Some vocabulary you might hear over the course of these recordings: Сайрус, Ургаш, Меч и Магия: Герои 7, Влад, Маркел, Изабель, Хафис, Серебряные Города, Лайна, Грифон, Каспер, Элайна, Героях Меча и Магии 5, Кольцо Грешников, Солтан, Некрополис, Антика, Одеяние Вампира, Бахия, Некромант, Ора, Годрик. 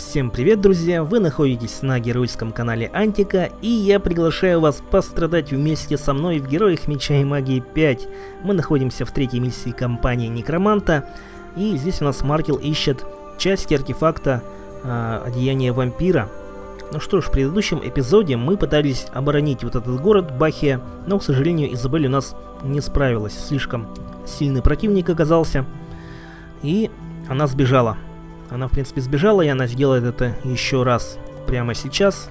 Всем привет, друзья! Вы находитесь на геройском канале Антика, и я приглашаю вас пострадать вместе со мной в Героях Меча и Магии 5. Мы находимся в третьей миссии кампании Некроманта, и здесь у нас Маркел ищет части артефакта Одеяния Вампира. Ну что ж, в предыдущем эпизоде мы пытались оборонить вот этот город Бахия, но, к сожалению, Изабель у нас не справилась. Слишком сильный противник оказался, и она сбежала. Она, в принципе, сбежала, и она сделает это еще раз прямо сейчас,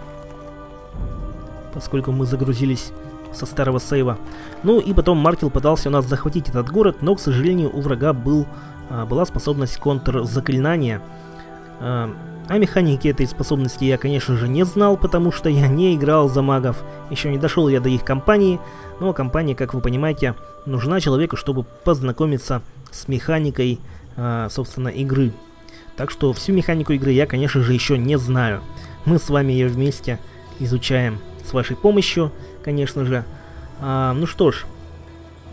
поскольку мы загрузились со старого сейва. Ну и потом Маркел пытался у нас захватить этот город, но, к сожалению, у врага была способность контрзаклинания. О механике этой способности я, конечно же, не знал, потому что я не играл за магов. Еще не дошел я до их компании, но компания, как вы понимаете, нужна человеку, чтобы познакомиться с механикой, собственно, игры. Так что всю механику игры я, конечно же, еще не знаю. Мы с вами ее вместе изучаем с вашей помощью, конечно же. Ну что ж,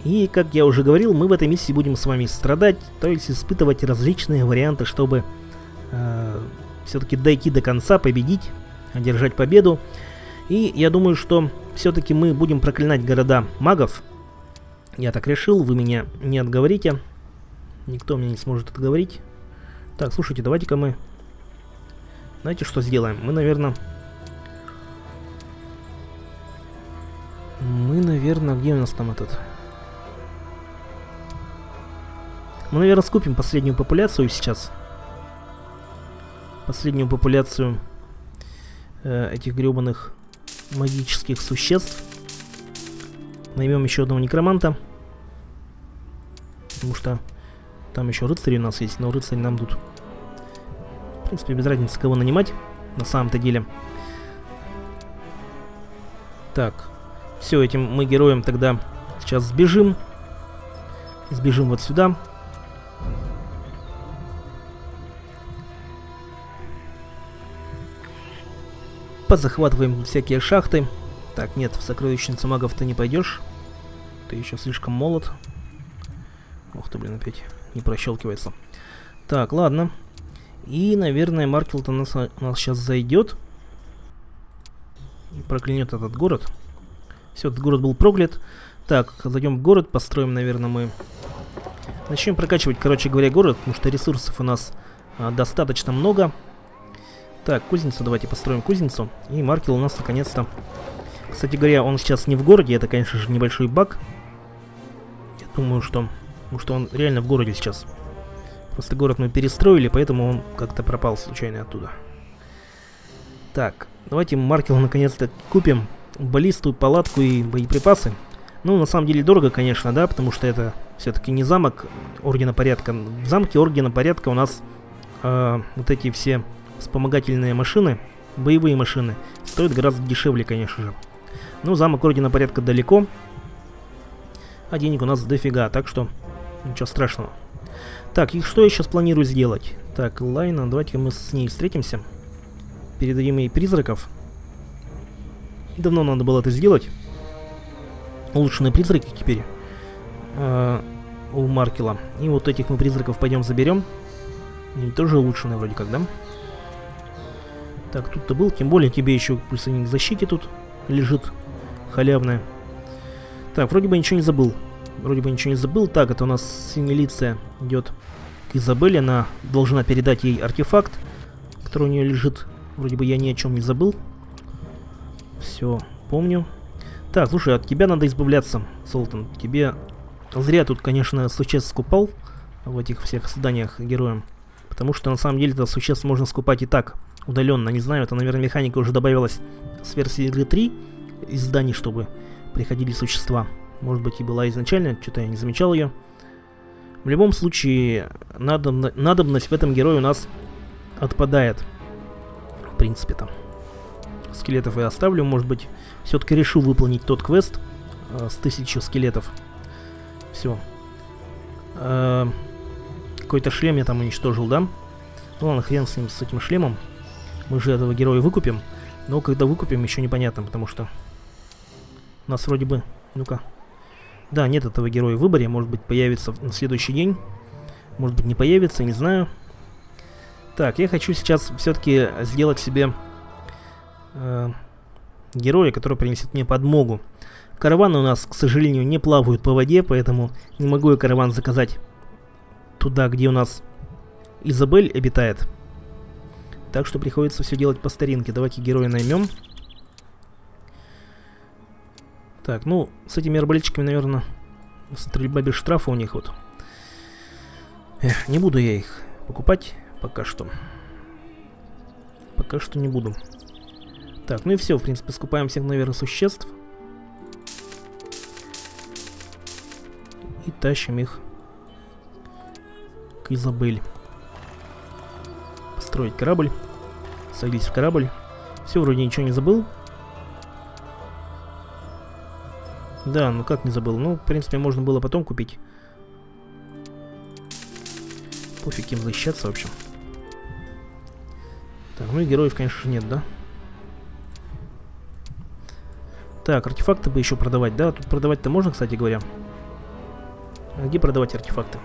и как я уже говорил, мы в этой миссии будем с вами страдать, то есть испытывать различные варианты, чтобы все-таки дойти до конца, победить, одержать победу. И я думаю, что все-таки мы будем проклинать города магов. Я так решил, вы меня не отговорите. Никто меня не сможет отговорить. Так, слушайте, давайте-ка мы... Знаете, что сделаем? Мы, наверное... Где у нас там этот... Мы, наверное, скупим последнюю популяцию сейчас. Последнюю популяцию этих гребаных магических существ. Наймем еще одного некроманта. Потому что... Там еще рыцари у нас есть, но рыцари нам тут, в принципе, без разницы, кого нанимать, на самом-то деле. Так, все, этим мы героям тогда сейчас сбежим. Сбежим вот сюда. Позахватываем всякие шахты. Так, нет, в сокровищницу магов ты не пойдешь. Ты еще слишком молод. Ух ты, блин, опять... не прощелкивается. Так, ладно. И, наверное, Маркел-то у нас сейчас зайдет. И проклянет этот город. Все, этот город был проклят. Так, зайдем в город, построим, наверное, мы... Начнем прокачивать, короче говоря, город, потому что ресурсов у нас достаточно много. Так, кузницу, давайте построим кузницу. И Маркел у нас наконец-то... Кстати говоря, он сейчас не в городе, это, конечно же, небольшой баг. Я думаю, что... Потому что он реально в городе сейчас. Просто город мы перестроили, поэтому он как-то пропал случайно оттуда. Так, давайте Маркелу наконец-то купим баллисту, палатку и боеприпасы. Ну, на самом деле дорого, конечно, да, потому что это все-таки не замок Ордена Порядка. В замке Ордена Порядка у нас вот эти все вспомогательные машины, боевые машины, стоят гораздо дешевле, конечно же. Но замок Ордена Порядка далеко, а денег у нас дофига, так что... Ничего страшного. Так, и что я сейчас планирую сделать? Так, Лайна, давайте мы с ней встретимся. Передадим ей призраков. Давно надо было это сделать. Улучшенные призраки теперь у Маркела. И вот этих мы призраков пойдем заберем. Они тоже улучшенные вроде как, да? Так, тут-то был. Тем более тебе еще пульсовик защиты тут лежит. Халявная. Так, вроде бы ничего не забыл. Так, это у нас синелиция идет к Изабелле. Она должна передать ей артефакт, который у нее лежит. Вроде бы я ни о чем не забыл. Все, помню. Так, слушай, от тебя надо избавляться, Солтан. Тебе зря тут, конечно, существ скупал в этих всех зданиях героям. Потому что, на самом деле, это существ можно скупать и так, удаленно. Не знаю, это, наверное, механика уже добавилась с версии игры 3 из зданий, чтобы приходили существа. Может быть, и была изначально, что-то я не замечал ее. В любом случае, надобность в этом герое у нас отпадает. В принципе, там. Скелетов я оставлю, может быть. Все-таки решу выполнить тот квест с 1000 скелетов. Все. Какой-то шлем я там уничтожил, да? Ну ладно, хрен с ним, с этим шлемом. Мы же этого героя выкупим. Но когда выкупим, еще непонятно, потому что... У нас вроде бы... Ну-ка... Да, нет этого героя в выборе, может быть, появится на следующий день, может быть, не появится, не знаю. Так, я хочу сейчас все-таки сделать себе героя, который принесет мне подмогу. Караваны у нас, к сожалению, не плавают по воде, поэтому не могу я караван заказать туда, где у нас Изабель обитает. Так что приходится все делать по старинке. Давайте героя наймем. Так, ну, с этими арбалетчиками, наверное, стрельба без штрафа у них вот. Эх, не буду я их покупать пока что. Пока что не буду. Так, ну и все, в принципе, скупаем всех, наверное, существ. И тащим их к Изабель. Построить корабль. Садись в корабль. Все, вроде ничего не забыл. Да, ну как не забыл? Ну, в принципе, можно было потом купить. Пофиг им защищаться, в общем. Так, ну и героев, конечно, нет, да? Так, артефакты бы еще продавать, да? Тут продавать-то можно, кстати говоря. А где продавать артефакты?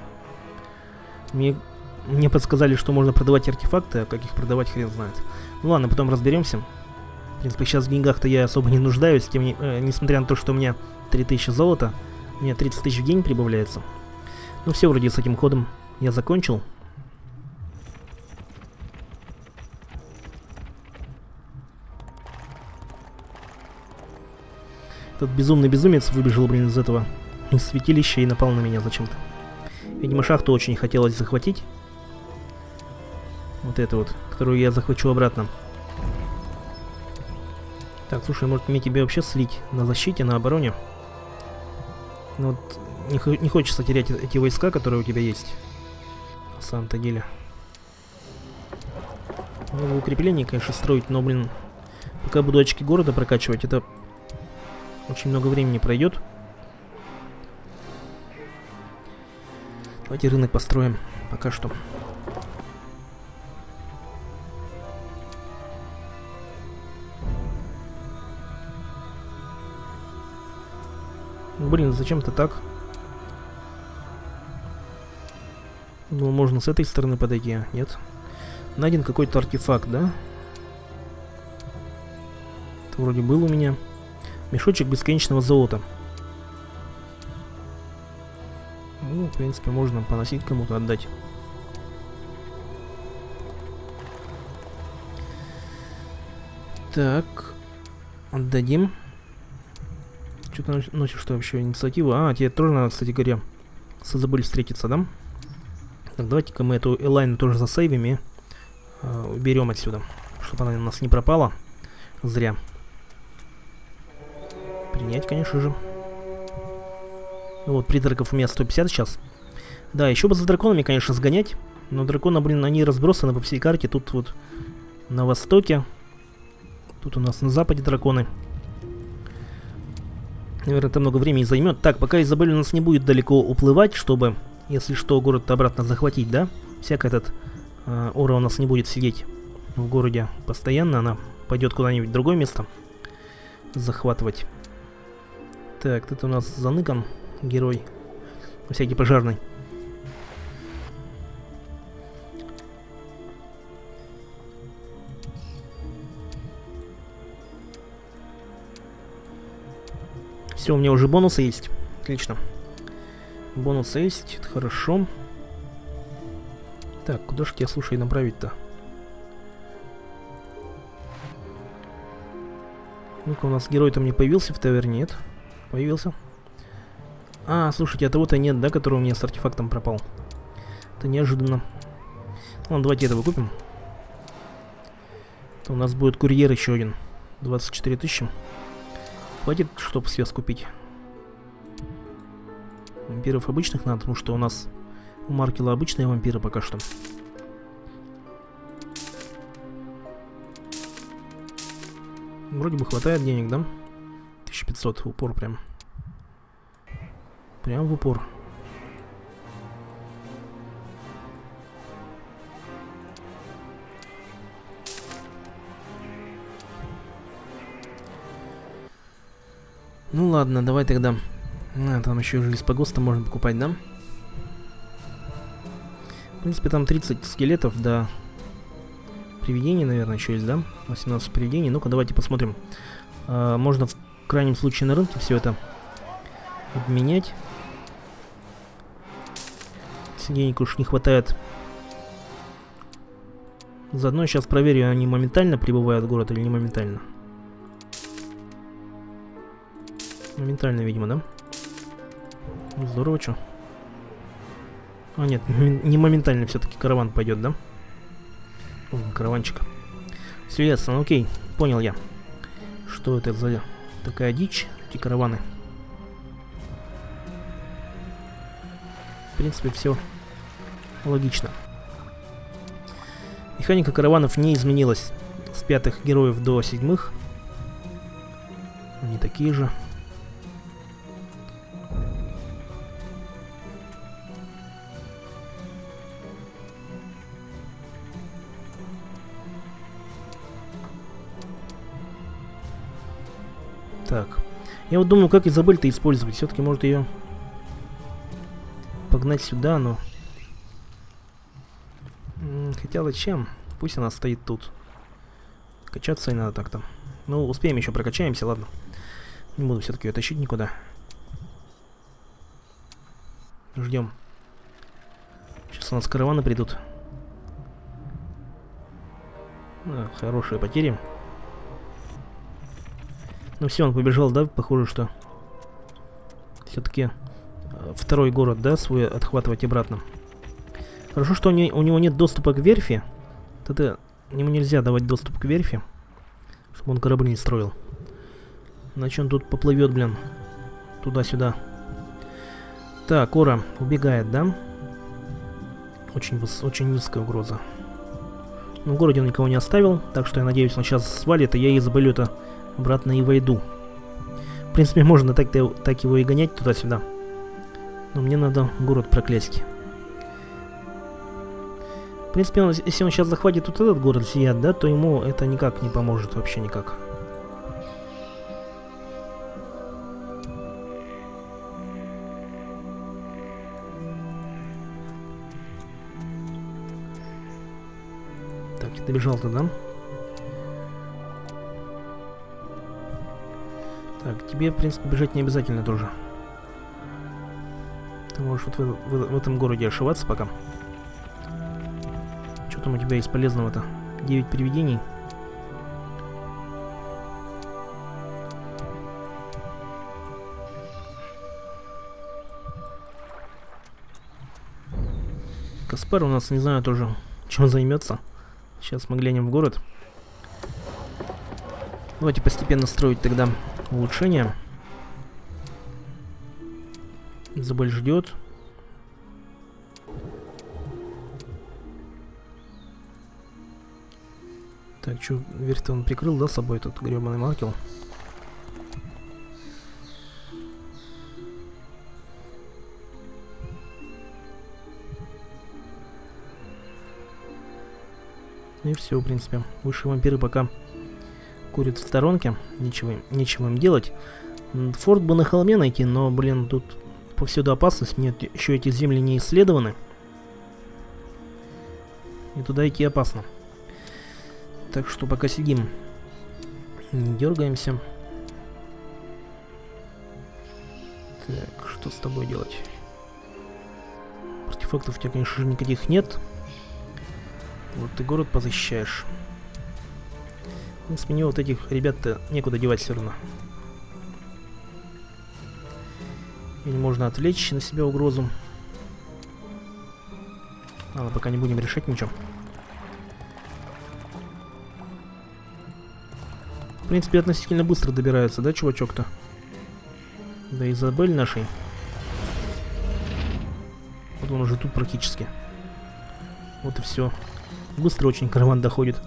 Мне подсказали, что можно продавать артефакты, а как их продавать, хрен знает. Ну ладно, потом разберемся. В принципе, сейчас в деньгах-то я особо не нуждаюсь, тем не, несмотря на то, что у меня 3000 золота, у меня 30 тысяч в день прибавляется. Ну все, вроде с этим ходом я закончил. Этот безумный безумец выбежал, блин, из этого святилища и напал на меня зачем-то. Видимо, шахту очень хотелось захватить. Вот эту вот, которую я захвачу обратно. Так, слушай, может мне тебе вообще слить на защите, на обороне? Ну вот, не хочется терять эти войска, которые у тебя есть. На самом-то деле. Ну, укрепление, конечно, строить, но, блин, пока буду очки города прокачивать, это очень много времени пройдет. Давайте рынок построим пока что. Блин, зачем-то так? Думал, можно с этой стороны подойти, а? Нет. Найден какой-то артефакт, да? Это вроде был у меня. Мешочек бесконечного золота. Ну, в принципе, можно поносить кому-то, отдать. Так. Отдадим. Что ты носишь, что вообще инициатива? А, тебе тоже надо, кстати говоря, с Изабель встретиться, да? Так, давайте-ка мы эту Элайну тоже засейвим и уберем отсюда, чтобы она у нас не пропала. Зря. Принять, конечно же. Вот, призраков у меня 150 сейчас. Да, еще бы за драконами, конечно, сгонять. Но дракона, блин, они разбросаны по всей карте. Тут вот на востоке. Тут у нас на западе драконы. Наверное, это много времени займет. Так, пока Изабель у нас не будет далеко уплывать, чтобы, если что, город обратно захватить, да? Всяко этот Ора у нас не будет сидеть в городе постоянно. Она пойдет куда-нибудь в другое место захватывать. Так, тут у нас заныкан герой. Всякий пожарный. Все, у меня уже бонусы есть. Отлично. Бонусы есть, это хорошо. Так, куда же я, слушай, направить-то? Ну-ка, у нас герой там не появился в таверне, нет? Появился. А, слушайте, а того-то нет, да, который у меня с артефактом пропал. Это неожиданно. Ладно, давайте этого купим. Это у нас будет курьер еще один. 24 тысячи. Хватит, чтобы связь купить. Вампиров обычных надо, потому что у нас у Маркела обычные вампиры пока что. Вроде бы хватает денег, да? 1500 в упор прям. Прям в упор. Ну ладно, давай тогда. А, там еще из погоста можно покупать, да? В принципе, там 30 скелетов, да. привидений, наверное, еще есть, да? 18 привидений. Ну-ка, давайте посмотрим. Можно в крайнем случае на рынке все это обменять. Если денег уж не хватает. Заодно сейчас проверю, они моментально прибывают в город или не моментально. Моментально, видимо, да? Здорово, чё? А, нет, не моментально все-таки караван пойдет, да? О, караванчик. Все ясно, окей, понял я. Что это за такая дичь, эти караваны? В принципе, все логично. Механика караванов не изменилась с 5-х героев до 7-х. Они такие же. Так, я вот думаю, как Изабель-то использовать. Все-таки может ее погнать сюда, но... Хотя зачем? Пусть она стоит тут. Качаться и надо так-то. Ну, успеем еще, прокачаемся, ладно. Не буду все-таки ее тащить никуда. Ждем. Сейчас у нас караваны придут. Хорошие потери. Ну все, он побежал, да? Похоже, что все-таки второй город, да, свой отхватывать обратно. Хорошо, что у него нет доступа к верфи. Это ему нельзя давать доступ к верфи, чтобы он корабли не строил. Иначе он тут поплывет, блин, туда-сюда. Так, Ора убегает, да? Очень низкая угроза. Но в городе он никого не оставил, так что я надеюсь, он сейчас свалит, и я Изабель это обратно и войду. В принципе, можно так его и гонять туда-сюда. Но мне надо город проклясть. В принципе, если он сейчас захватит вот этот город, Сият, да, то ему это никак не поможет, вообще никак. Так, я добежал туда. Так, тебе, в принципе, бежать не обязательно тоже. Ты можешь вот в этом городе ошиваться пока. Что там у тебя из полезного-то? 9 привидений. Каспер у нас, не знаю тоже, чем займется. Сейчас мы глянем в город. Давайте постепенно строить тогда улучшение. Изабель ждет. Так, что, верь-то он прикрыл, да, собой этот гребаный Маркел? И все, в принципе. Высшие вампиры пока курят в сторонке. Нечего им делать. Форт бы на холме найти, но, блин, тут повсюду опасность. Нет, еще эти земли не исследованы. И туда идти опасно. Так что пока сидим. Не дергаемся. Так, что с тобой делать? Артефактов у тебя, конечно же, никаких нет. Вот ты город позащищаешь. С меня вот этих ребят-то некуда девать все равно. Или можно отвлечь на себя угрозу. Ладно, пока не будем решать ничего. В принципе, относительно быстро добирается, да, чувачок-то? Да, Изабель нашей. Вот он уже тут практически. Вот и все. Быстро очень караван доходит.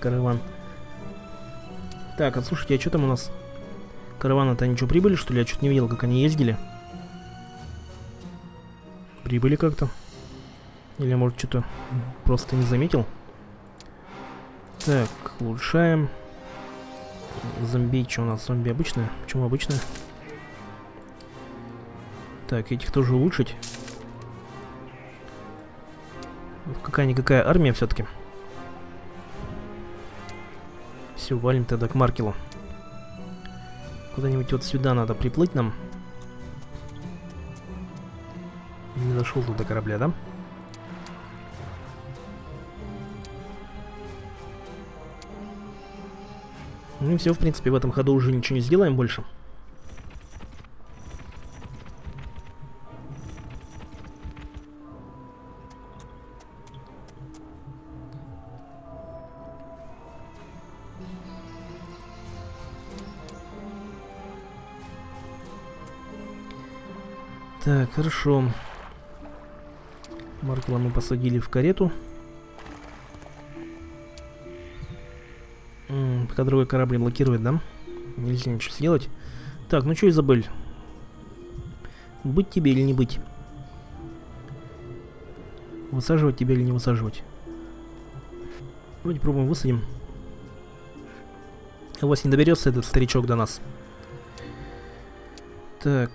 Караван. Так, а слушайте, а что там у нас? Караваны-то ничего прибыли, что ли? Я чуть не видел, как они ездили. Прибыли как-то. Или, может, что-то просто не заметил. Так, улучшаем. Зомби, что у нас? Зомби обычные? Почему обычные? Так, этих тоже улучшить. Какая-никакая армия все-таки. Все, валим тогда к Маркелу. Куда-нибудь вот сюда надо приплыть нам. Не дошел туда корабля, да? Ну и все, в принципе, в этом ходу уже ничего не сделаем больше. Так, хорошо. Маркела мы посадили в карету. Пока другой корабль блокирует, да? Нельзя ничего сделать. Так, ну что, Изабель? Быть тебе или не быть? Высаживать тебя или не высаживать? Давайте пробуем высадим. У вас не доберется этот старичок до нас. Так...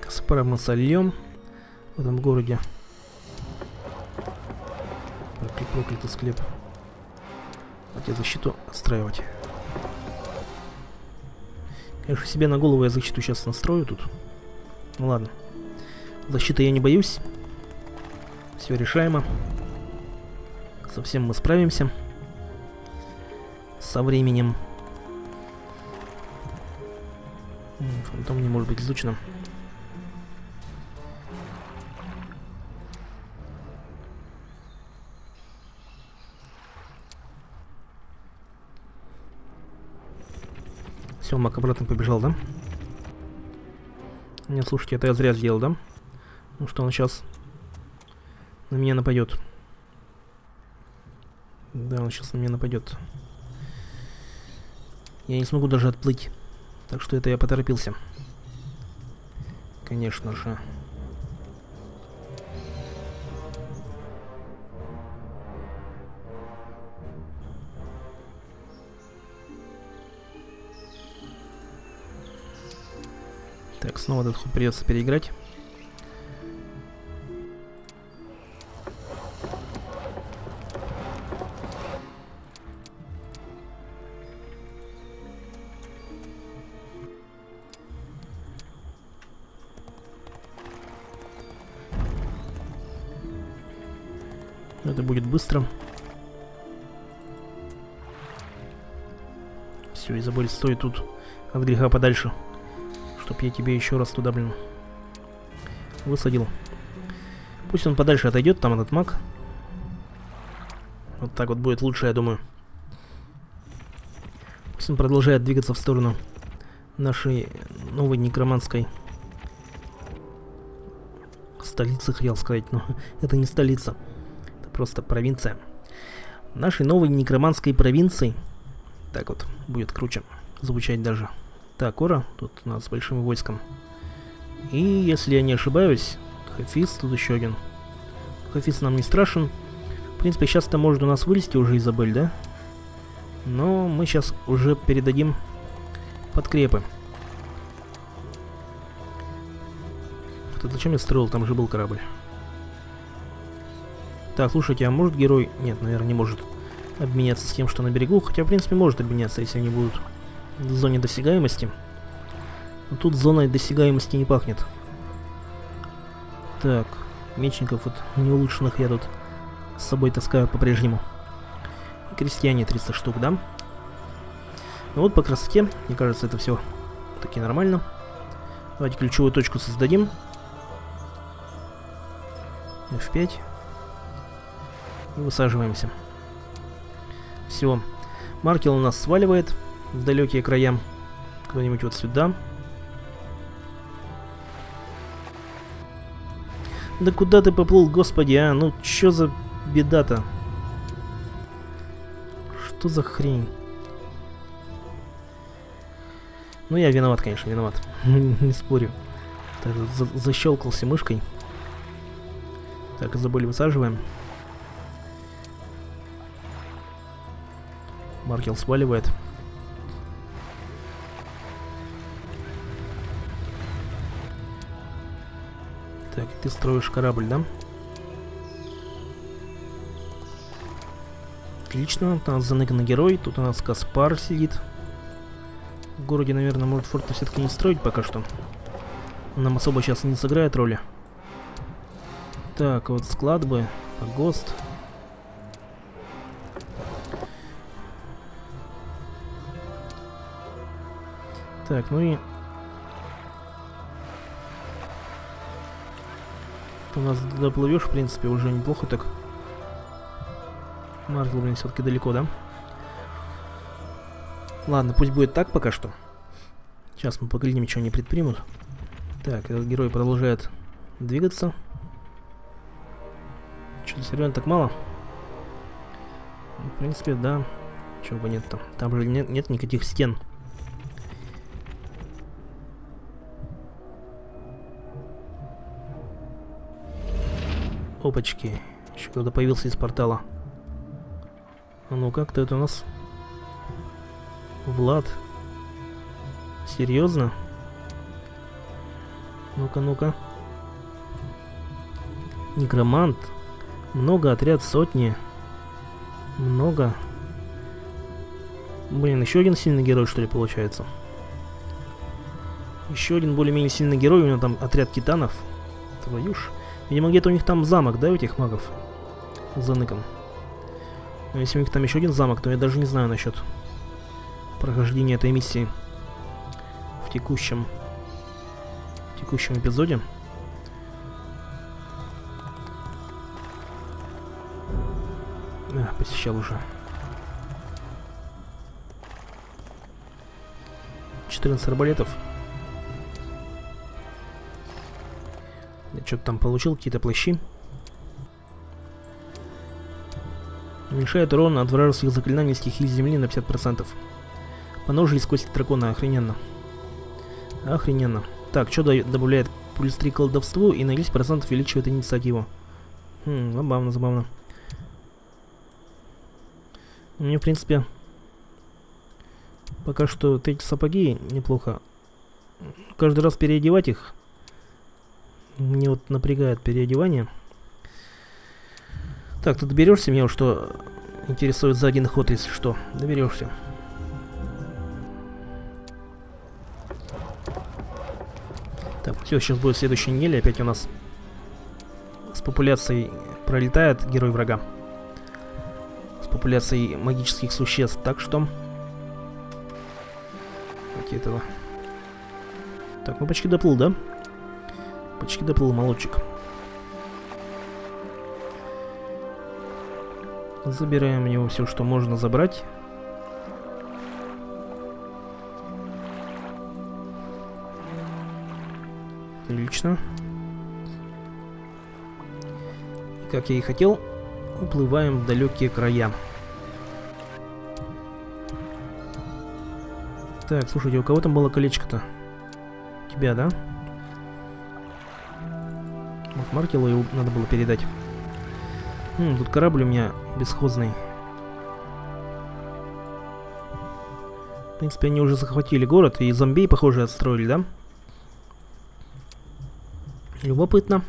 Каспера мы сольем в этом городе. Проклятый склеп. Хотя защиту отстраивать. Конечно, себе на голову я защиту сейчас настрою тут. Ну ладно. Защиты я не боюсь. Все решаемо. Совсем мы справимся. Со временем. Фантом не может быть изучено. Все, маг обратно побежал, да? Не, слушайте, это я зря сделал, да? Ну что, он сейчас на меня нападет. Да, он сейчас на меня нападет. Я не смогу даже отплыть. Так что это я поторопился. Конечно же. Так, снова этот ход придется переиграть. Это будет быстро. Все, Изабель, стой тут от греха подальше. Чтоб я тебе еще раз туда, блин, высадил. Пусть он подальше отойдет, там этот маг. Вот так вот будет лучше, я думаю. Пусть он продолжает двигаться в сторону нашей новой некроманской столицы, хотел сказать, но это не столица. Это просто провинция. Нашей новой некроманской провинции. Так вот, будет круче звучать даже. Так, Ора, тут у нас с большим войском. И, если я не ошибаюсь, Хафис, тут еще один. Хафис нам не страшен. В принципе, сейчас-то может у нас вылезти уже Изабель, да? Но мы сейчас уже передадим подкрепы. Это зачем я строил? Там же был корабль. Так, слушайте, а может герой... Нет, наверное, не может обменяться с тем, что на берегу. Хотя, в принципе, может обменяться, если они будут... в зоне досягаемости. Но тут зоной досягаемости не пахнет. Так, мечников вот неулучшенных я тут с собой таскаю по-прежнему. Крестьяне 300 штук, да? Ну вот по красоте, мне кажется, это все таки нормально. Давайте ключевую точку создадим. F5. И высаживаемся. Все. Маркел у нас сваливает в далекие края, куда-нибудь вот сюда. Да куда ты поплыл, господи, а? Ну чё за беда-то? Что за хрень? Ну я виноват, конечно, виноват. Не спорю. Так, защелкался мышкой. Так, Изабель высаживаем. Маркел сваливает. Так, ты строишь корабль, да? Отлично, тут у нас заныканный герой, тут у нас Каспар сидит. В городе, наверное, может форта все-таки не строить пока что. Нам особо сейчас не сыграет роли. Так, вот склад бы, погост. Так, ну и... у нас доплывешь, в принципе, уже неплохо так. Маркел, блин, все-таки далеко, да? Ладно, пусть будет так пока что. Сейчас мы поглядим, что они предпримут. Так, этот герой продолжает двигаться. Что-то серьезно так мало. В принципе, да. Чего бы нет-то. Там же нет никаких стен. Опачки. Еще кто-то появился из портала. А ну как, кто это у нас? Влад. Серьезно? Ну-ка, ну-ка. Некромант. Много, отряд сотни. Много. Блин, еще один сильный герой, что ли, получается? Еще один более-менее сильный герой. У него там отряд титанов. Твою ж. Видимо, где-то у них там замок, да, у этих магов? За ныком. Но если у них там еще один замок, то я даже не знаю насчет прохождения этой миссии в текущем эпизоде. А, посещал уже. 14 арбалетов. Я что-то там получил, какие-то плащи. Уменьшает урон от вражеских заклинаний стихии земли на 50%. Поножи из кости дракона, охрененно. Охрененно. Так, что добавляет плюс 3 колдовству и на 10% увеличивает инициативу. Хм, забавно, забавно. Мне, в принципе, пока что вот эти сапоги неплохо. Каждый раз переодевать их. Мне вот напрягает переодевание. Так, ты доберешься, меня что интересует за один ход, если что. Доберешься. Так, все, сейчас будет следующая неделя. Опять у нас с популяцией пролетает герой врага. С популяцией магических существ. Так что... какие-то... Так, ну почти доплыл, да? Почти доплыл, молодчик. Забираем у него все, что можно забрать. Отлично. Как я и хотел, уплываем в далекие края. Так, слушайте, у кого там было колечко-то? У тебя, да? Вот Маркелу его надо было передать. Тут корабль у меня бесхозный. В принципе, они уже захватили город. И зомби, похоже, отстроили, да? Любопытно.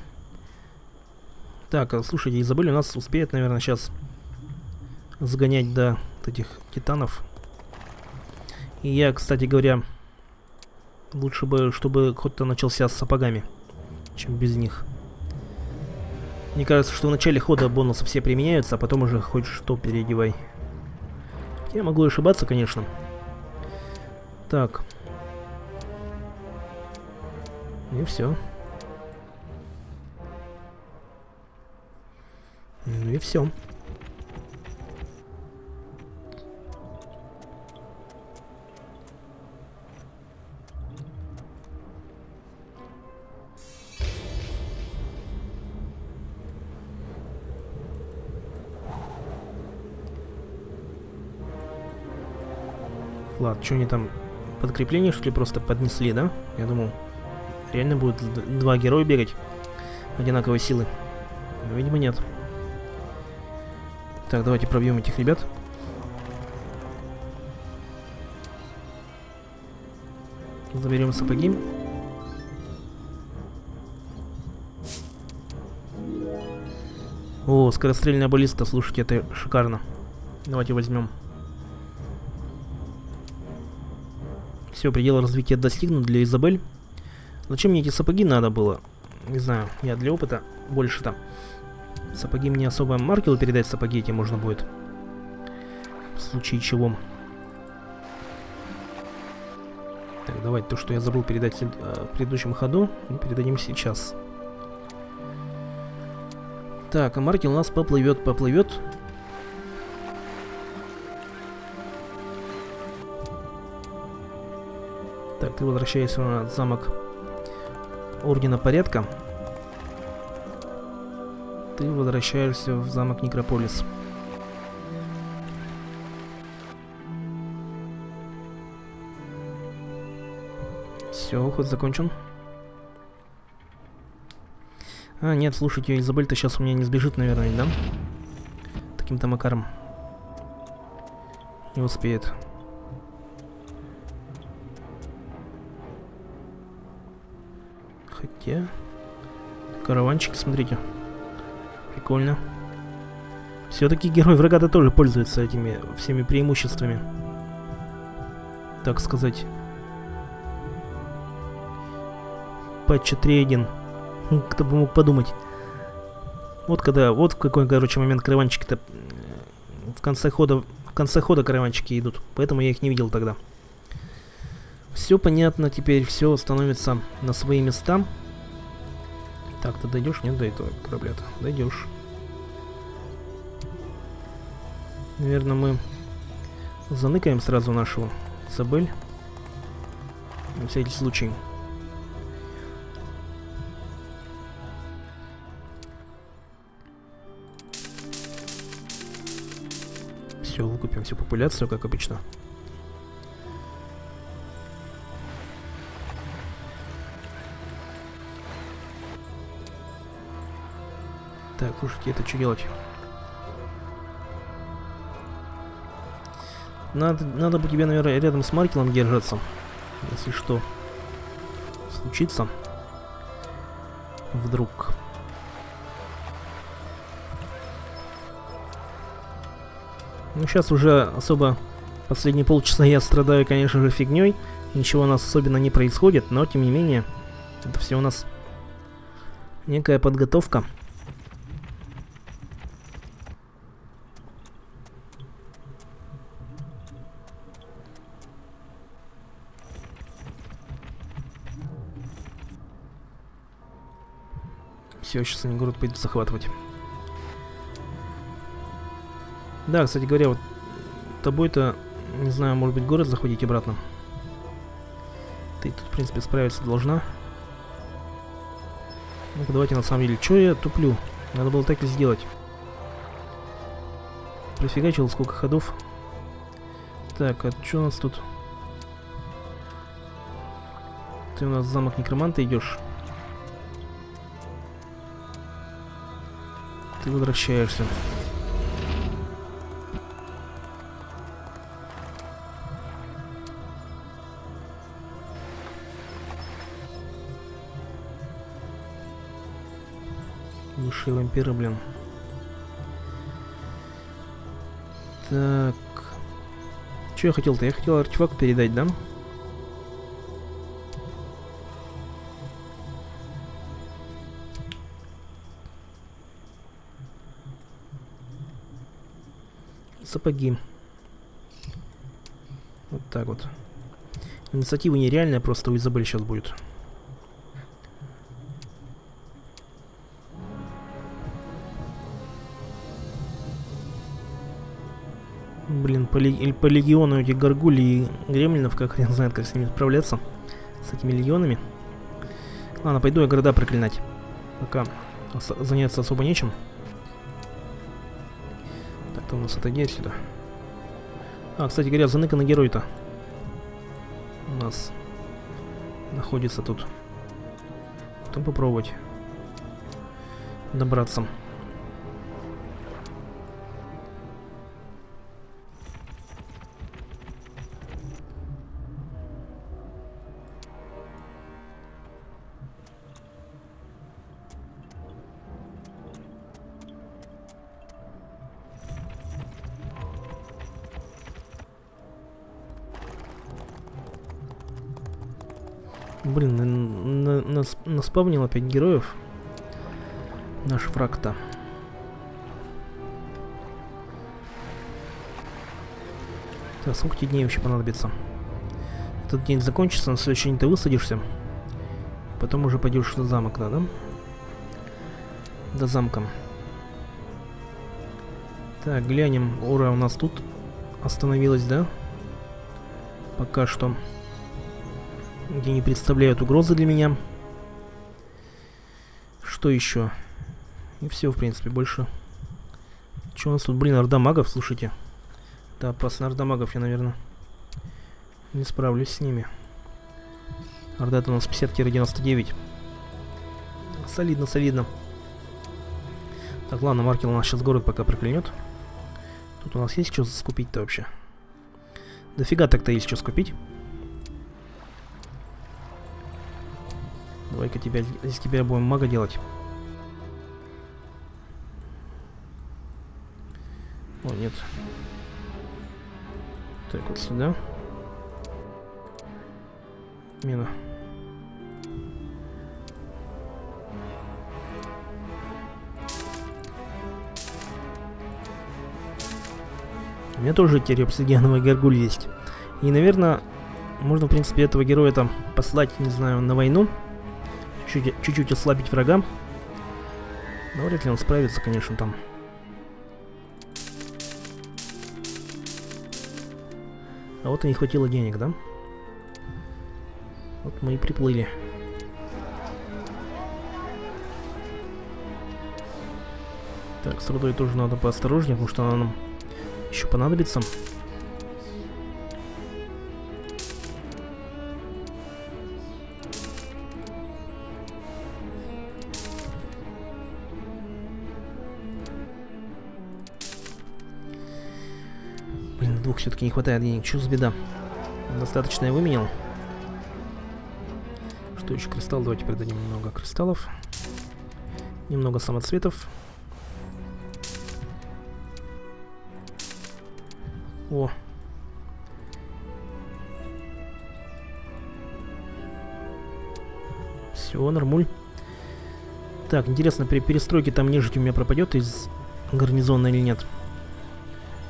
Так, слушайте, Изабель у нас успеет, наверное, сейчас загонять до этих титанов. И я, кстати говоря, лучше бы, чтобы ход-то начался с сапогами, чем без них. Мне кажется, что в начале хода бонусы все применяются, а потом уже хоть что переодевай. Я могу ошибаться, конечно. Так. И все. Ну и все. Ладно, что они там, подкрепление, что ли, просто поднесли, да? Я думал, реально будут два героя бегать одинаковой силы. Но, видимо, нет. Так, давайте пробьем этих ребят. Заберем сапоги. О, скорострельная баллиста, слушайте, это шикарно. Давайте возьмем. Все, пределы развития достигнут для Изабель. Зачем мне эти сапоги надо было? Не знаю, я для опыта больше там. Сапоги мне особо Маркелу передать, сапоги эти можно будет. В случае чего. Так, давайте то, что я забыл передать в предыдущем ходу, мы передадим сейчас. Так, а Маркел у нас поплывет. Так, ты возвращаешься на замок Ордена Порядка. Ты возвращаешься в замок Некрополис. Все, ход закончен. А, нет, слушайте, Изабель-то сейчас у меня не сбежит, наверное, да? Таким-то макаром. Не успеет. Хотя... Караванчик, смотрите. Прикольно. Все-таки герой врага-то тоже пользуется этими всеми преимуществами. Так сказать. Патча 3.1. Кто бы мог подумать. Вот когда, вот в какой, короче, момент караванчики-то в конце хода караванчики идут. Поэтому я их не видел тогда. Все понятно, теперь все становится на свои места. Так, ты дойдешь? Нет, до этого корабля-то. Дойдешь. Наверное, мы заныкаем сразу нашего Изабель. На всякий случай. Все, выкупим всю популяцию, как обычно. Так, слушайте, это что делать? Надо бы тебе, наверное, рядом с Маркелом держаться. Если что случится. Вдруг... Ну, сейчас уже особо последние полчаса я страдаю, конечно же, фигней. Ничего у нас особенно не происходит, но, тем не менее, это все у нас некая подготовка. Все, сейчас они город пойдут захватывать. Да, кстати говоря, вот тобой-то, не знаю, может быть, город заходить обратно. Ты тут, в принципе, справиться должна. Ну-ка, давайте, на самом деле, что я туплю? Надо было так и сделать. Профигачил сколько ходов. Так, а что у нас тут? Ты у нас в замок Некроманта идешь. Ты возвращаешься. Высшие вампиры, блин. Так. Че я хотел-то? Я хотел артефакт передать, да? Сапоги. Вот так вот. Инициатива нереальная, просто у Изабель сейчас будет. Блин, по легиону эти горгули и гремлинов, как хрен знает, как с ними справляться. С этими легионами. Ладно, пойду я города проклинать. Пока заняться особо нечем. Так, у нас отойди отсюда. А, кстати говоря, заныканный герой-то у нас находится тут. Потом попробовать добраться. Блин, наспавнил опять героев. Наш враг-то. Да, сколько тебе дней вообще понадобится? Этот день закончится, на следующий день ты высадишься. Потом уже пойдешь на замок, да, да? До замка. Так, глянем. Ора у нас тут остановилась, да? Пока что. Где не представляют угрозы для меня. Что еще? И все, в принципе, больше. Че у нас тут, блин, орда магов, слушайте. Да, опасно, орда магов, я, наверное, не справлюсь с ними. Орда-то у нас 50-99. Солидно, солидно. Так, ладно, Маркел у нас сейчас город пока проклянет. Тут у нас есть что скупить-то вообще? Дофига так-то есть что скупить. Давай-ка тебя, из тебя будем мага делать. О, нет. Так, вот сюда. Мина. У меня тоже теперь обсидиановая горгуль есть. И, наверное, можно, в принципе, этого героя там послать, не знаю, на войну. Чуть-чуть ослабить врага. Но вряд ли он справится, конечно, там. А вот и не хватило денег, да? Вот мы и приплыли. Так, с рудой тоже надо поосторожнее, потому что она нам еще понадобится. Блин, двух все-таки не хватает денег. Чё за беда? Достаточно я выменял. Что еще? Кристалл. Давайте придадим немного кристаллов. Немного самоцветов. О. Все, нормуль. Так, интересно, при перестройке там нежить у меня пропадет из гарнизона или нет?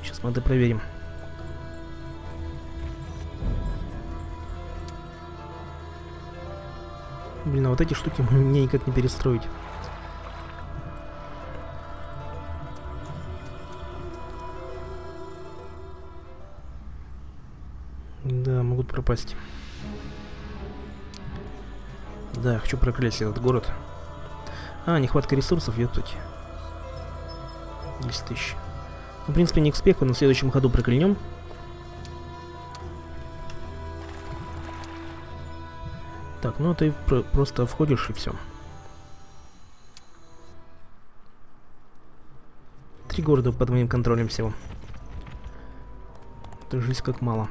Сейчас мы это проверим. Блин, а вот эти штуки мне никак не перестроить. Да, могут пропасть. Да, хочу проклясть этот город. А, нехватка ресурсов, ёптать. 10 тысяч. Ну, в принципе, не к спеху, на следующем ходу проклянем. Так, ну ты просто входишь и все. 3 города под моим контролем всего. Это жизнь как мало.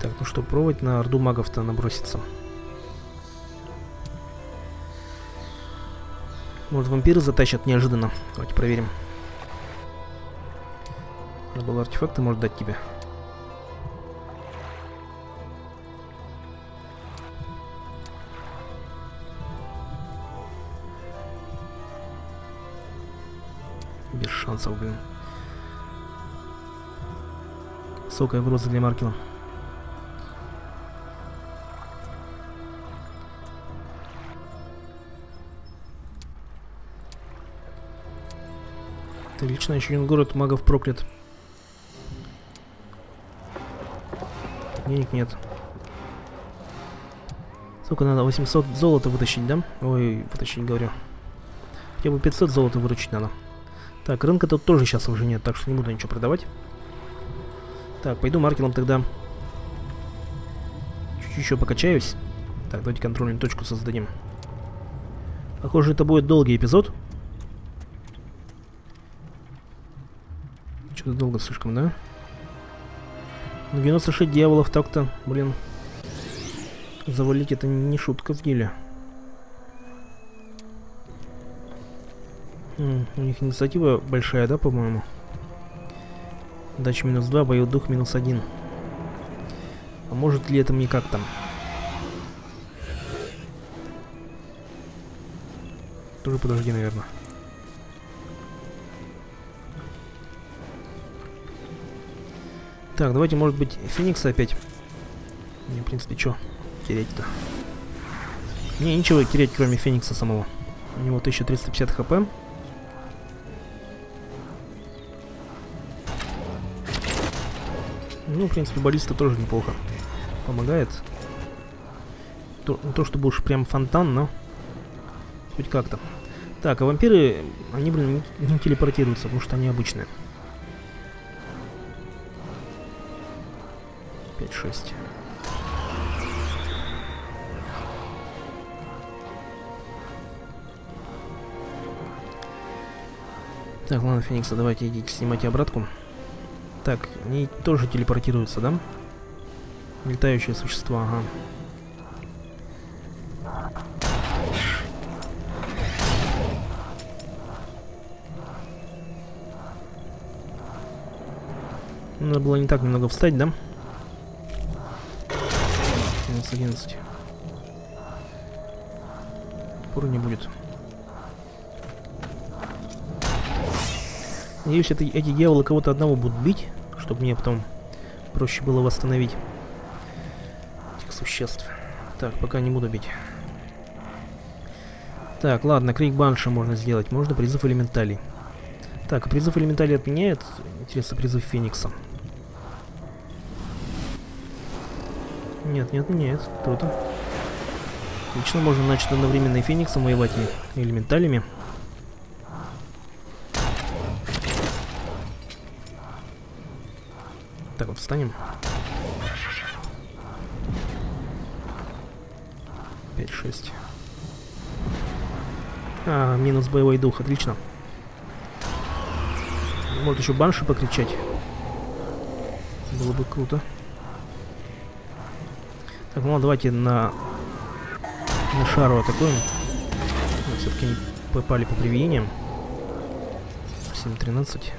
Так, ну что, пробовать на орду магов-то наброситься. Может, вампиры затащат неожиданно. Давайте проверим. Надо было артефакты, может, дать тебе. Без шансов, блин. Высокая угроза для Маркела. Отлично, еще один город магов проклят. Денег нет. Сколько надо? 800 золота вытащить, да? Ой, вытащить, говорю. Хотя бы 500 золота выручить надо. Так, рынка тут тоже сейчас уже нет, так что не буду ничего продавать. Так, пойду Маркелом тогда. Чуть-чуть еще покачаюсь. Так, давайте контрольную точку создадим. Похоже, это будет долгий эпизод. Долго слишком, да? 96 дьяволов так-то, блин. Завалить это не шутка в деле. У них инициатива большая, да, по-моему? Удача минус 2, боевой дух минус 1. А может ли это мне как там? Тоже подожди, наверное. Так, давайте, может быть, Феникса опять. Мне, в принципе, что терять-то? Мне ничего терять, кроме Феникса самого. У него 1350 хп. Ну, в принципе, баллиста тоже неплохо помогает. То, что будешь прям фонтан, но хоть как-то. Так, а вампиры, они, блин, не телепортируются, потому что они обычные. 5-6. Так, ладно, Феникса, давайте идите, снимайте обратку. Так, они тоже телепортируются, да? Летающие существа, ага. Надо было не так немного встать, да? 11. Пору не будет. Надеюсь, эти дьяволы кого-то одного будут бить, чтобы мне потом проще было восстановить этих существ. Так, пока не буду бить. Так, ладно, крик банши можно сделать. Можно призыв элементалей. Так, призыв элементалей отменяет. Интересно, призыв Феникса. Нет, не отменяет. Кто-то. Лично можно, значит, одновременно и Фениксом воевать, и элементалями. Так вот, встанем. 5-6. А, минус боевой дух, отлично. Может еще банши покричать. Было бы круто. Так, ну давайте на шару атакуем. Все-таки не попали по привиениям. 7-13.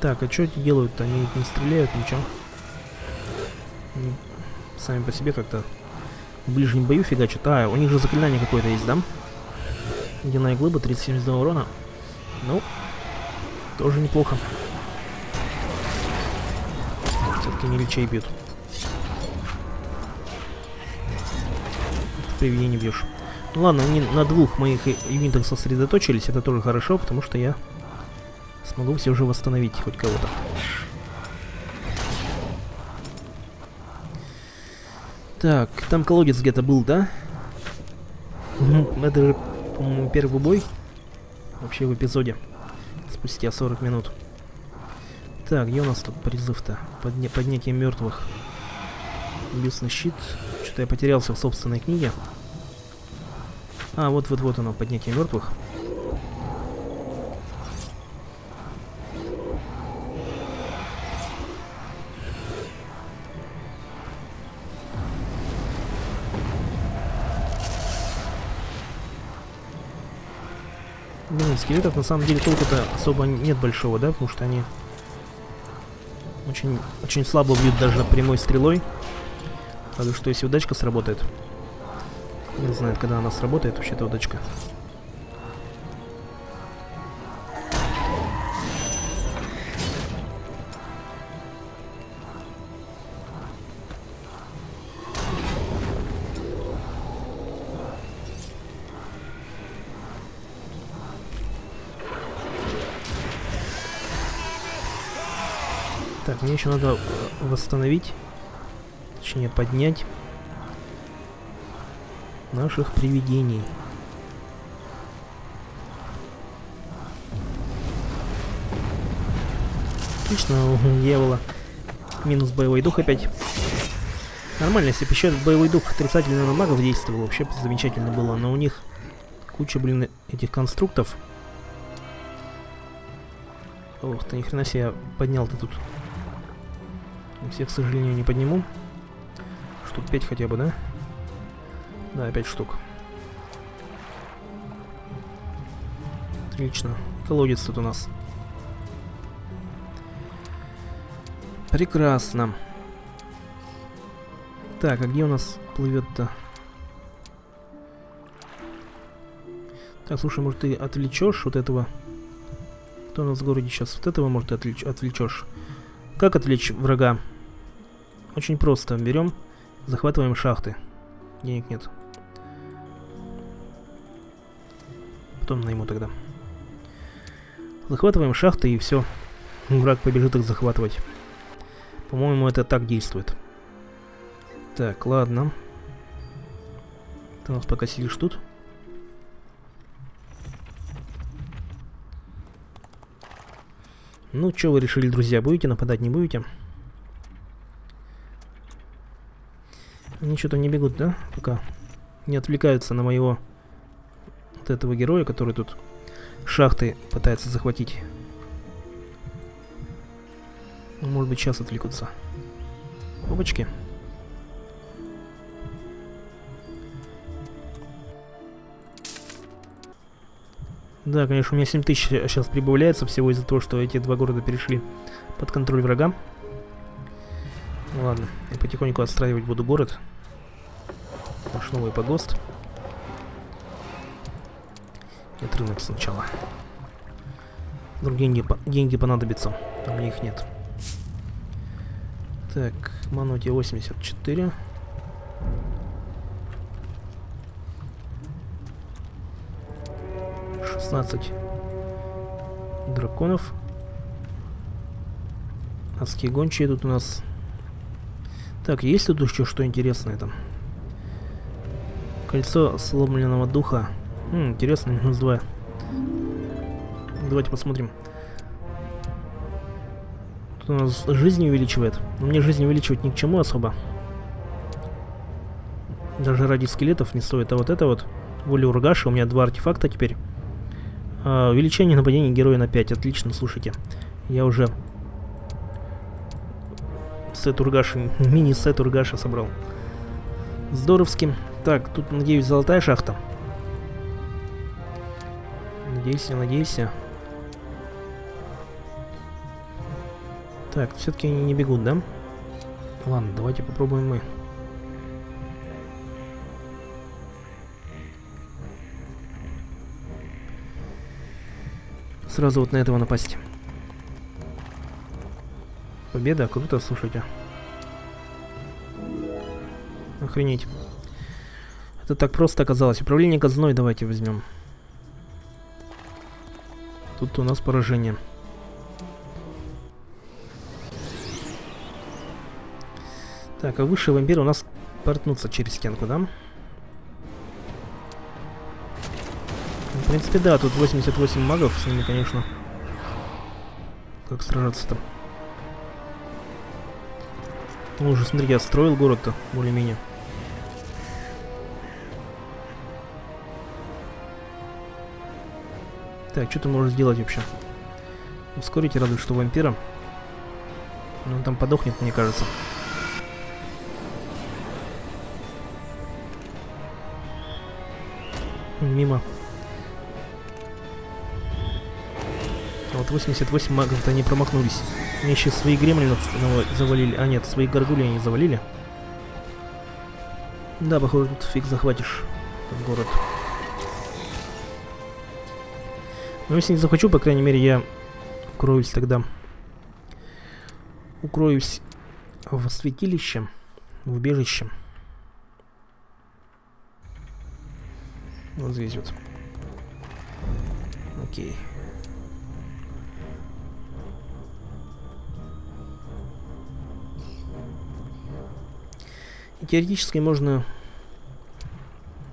Так, а что эти делают-то? Они не стреляют, ничего. Они сами по себе как-то в ближнем бою фигачат. А, у них же заклинание какое-то есть, да? Ледяная глыба, 372 урона. Ну, тоже неплохо. Все-таки не лечей бьют. Ты ее не бьешь. Ну ладно, они на двух моих юнитах сосредоточились. Это тоже хорошо, потому что я... смогу все уже восстановить хоть кого-то. Так, там колодец где-то был, да? Это же, по-моему, первый бой. Вообще в эпизоде. Спустя 40 минут. Так, где у нас тут призыв-то? Поднятие мертвых. Небесный щит. Что-то я потерялся в собственной книге. А, вот-вот-вот оно, поднятие мертвых. Скелетов на самом деле толку-то особо нет большого, да, потому что они очень слабо бьют даже прямой стрелой. Так что если удачка сработает, не знает, когда она сработает, вообще-то удачка. Так, мне еще надо восстановить, точнее поднять наших привидений. Отлично, у дьявола Минус боевой дух опять. Нормально, если бы еще боевой дух отрицательно на магов действовал, вообще замечательно было. Но у них куча, блин, этих конструктов. Ох ты, ни хрена себе поднял-то тут. Всех, к сожалению, не подниму. Штук 5 хотя бы, да? Да, опять штук. Отлично. Колодец тут у нас. Прекрасно. Так, а где у нас плывет-то? Так, слушай, может ты отвлечешь вот этого? Кто у нас в городе сейчас? Вот этого, может, ты отвлечешь? Как отвлечь врага? Очень просто. Берем, захватываем шахты. Денег нет. Потом найму тогда. Захватываем шахты и все. Враг побежит их захватывать. По-моему, это так действует. Так, ладно. Ты у нас пока сидишь тут. Ну, что вы решили, друзья? Будете нападать, не будете? Они что-то не бегут, да? Пока не отвлекаются на моего вот этого героя, который тут шахты пытается захватить. Может быть, сейчас отвлекутся. Опачки. Да, конечно, у меня 7000 сейчас прибавляется всего из-за того, что эти два города перешли под контроль врага. Ну, ладно, я потихоньку отстраивать буду город. Наш новый погост. Нет, рынок сначала. Вдруг деньги понадобятся, а мне их нет. Так, Маноте 84. Драконов. Адские гончие тут у нас. Так, есть тут еще что интересное там? Кольцо сломленного духа. Интересно, минус 2. Давайте посмотрим. Тут у нас жизнь увеличивает. Но мне жизнь увеличивать ни к чему особо. Даже ради скелетов не стоит. А вот это вот, воля Ургаша, у меня два артефакта теперь. Увеличение нападения героя на 5. Отлично, слушайте. Я уже сет Ургаша, мини-сет Ургаша собрал. Здоровски. Так, тут, надеюсь, золотая шахта. Надейся, надейся. Так, все-таки они не бегут, да? Ладно, давайте попробуем мы. Сразу вот на этого напасть. Победа, круто, слушайте. Охренеть. Это так просто оказалось. Управление казной давайте возьмем. Тут у нас поражение. Так, а высшие вампиры у нас портнутся через стенку, да? В принципе, да, тут 88 магов, с ними, конечно. Как сражаться-то? Ну, уже, смотрите, я строил город-то, более-менее. Так, что ты можешь сделать вообще? Ускорить, радует, что вампира. Он там подохнет, мне кажется. Мимо. Вот 88 магов-то не промахнулись. Мне еще свои гремлинов завалили. А нет, свои горгули они завалили. Да, похоже, тут фиг захватишь этот город. Но если не захочу, по крайней мере, я укроюсь тогда. Укроюсь в святилище, в убежище. Вот здесь вот. Окей. Теоретически можно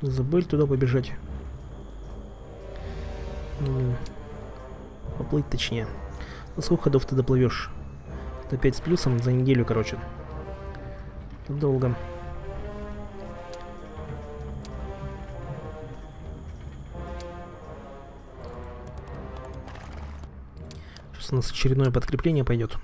Изабель туда побежать. Поплыть точнее. На сколько ходов ты доплывешь? Это 5 с плюсом за неделю, короче. Тут долго. Сейчас у нас очередное подкрепление пойдет.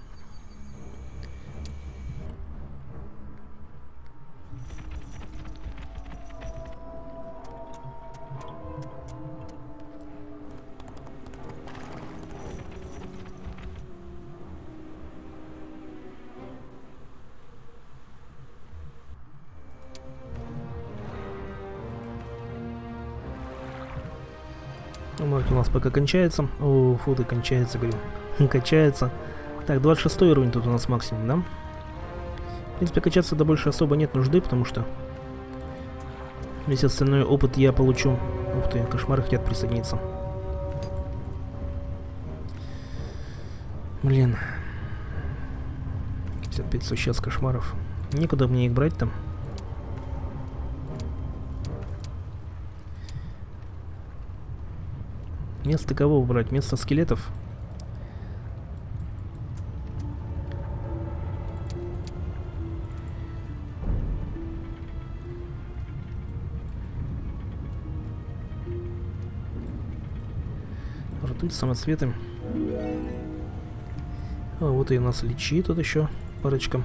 Маркел у нас пока кончается. О, фу, ты кончается, говорю. Качается. Так, 26 уровень тут у нас максимум, да? В принципе, качаться да больше особо нет нужды, потому что весь остальной опыт я получу. Ух ты, кошмары хотят присоединиться. Блин. 55 существ кошмаров. Некуда мне их брать там. Место кого убрать? Место скелетов? Ртуть, самоцветы. А вот и у нас лечи тут еще парочка.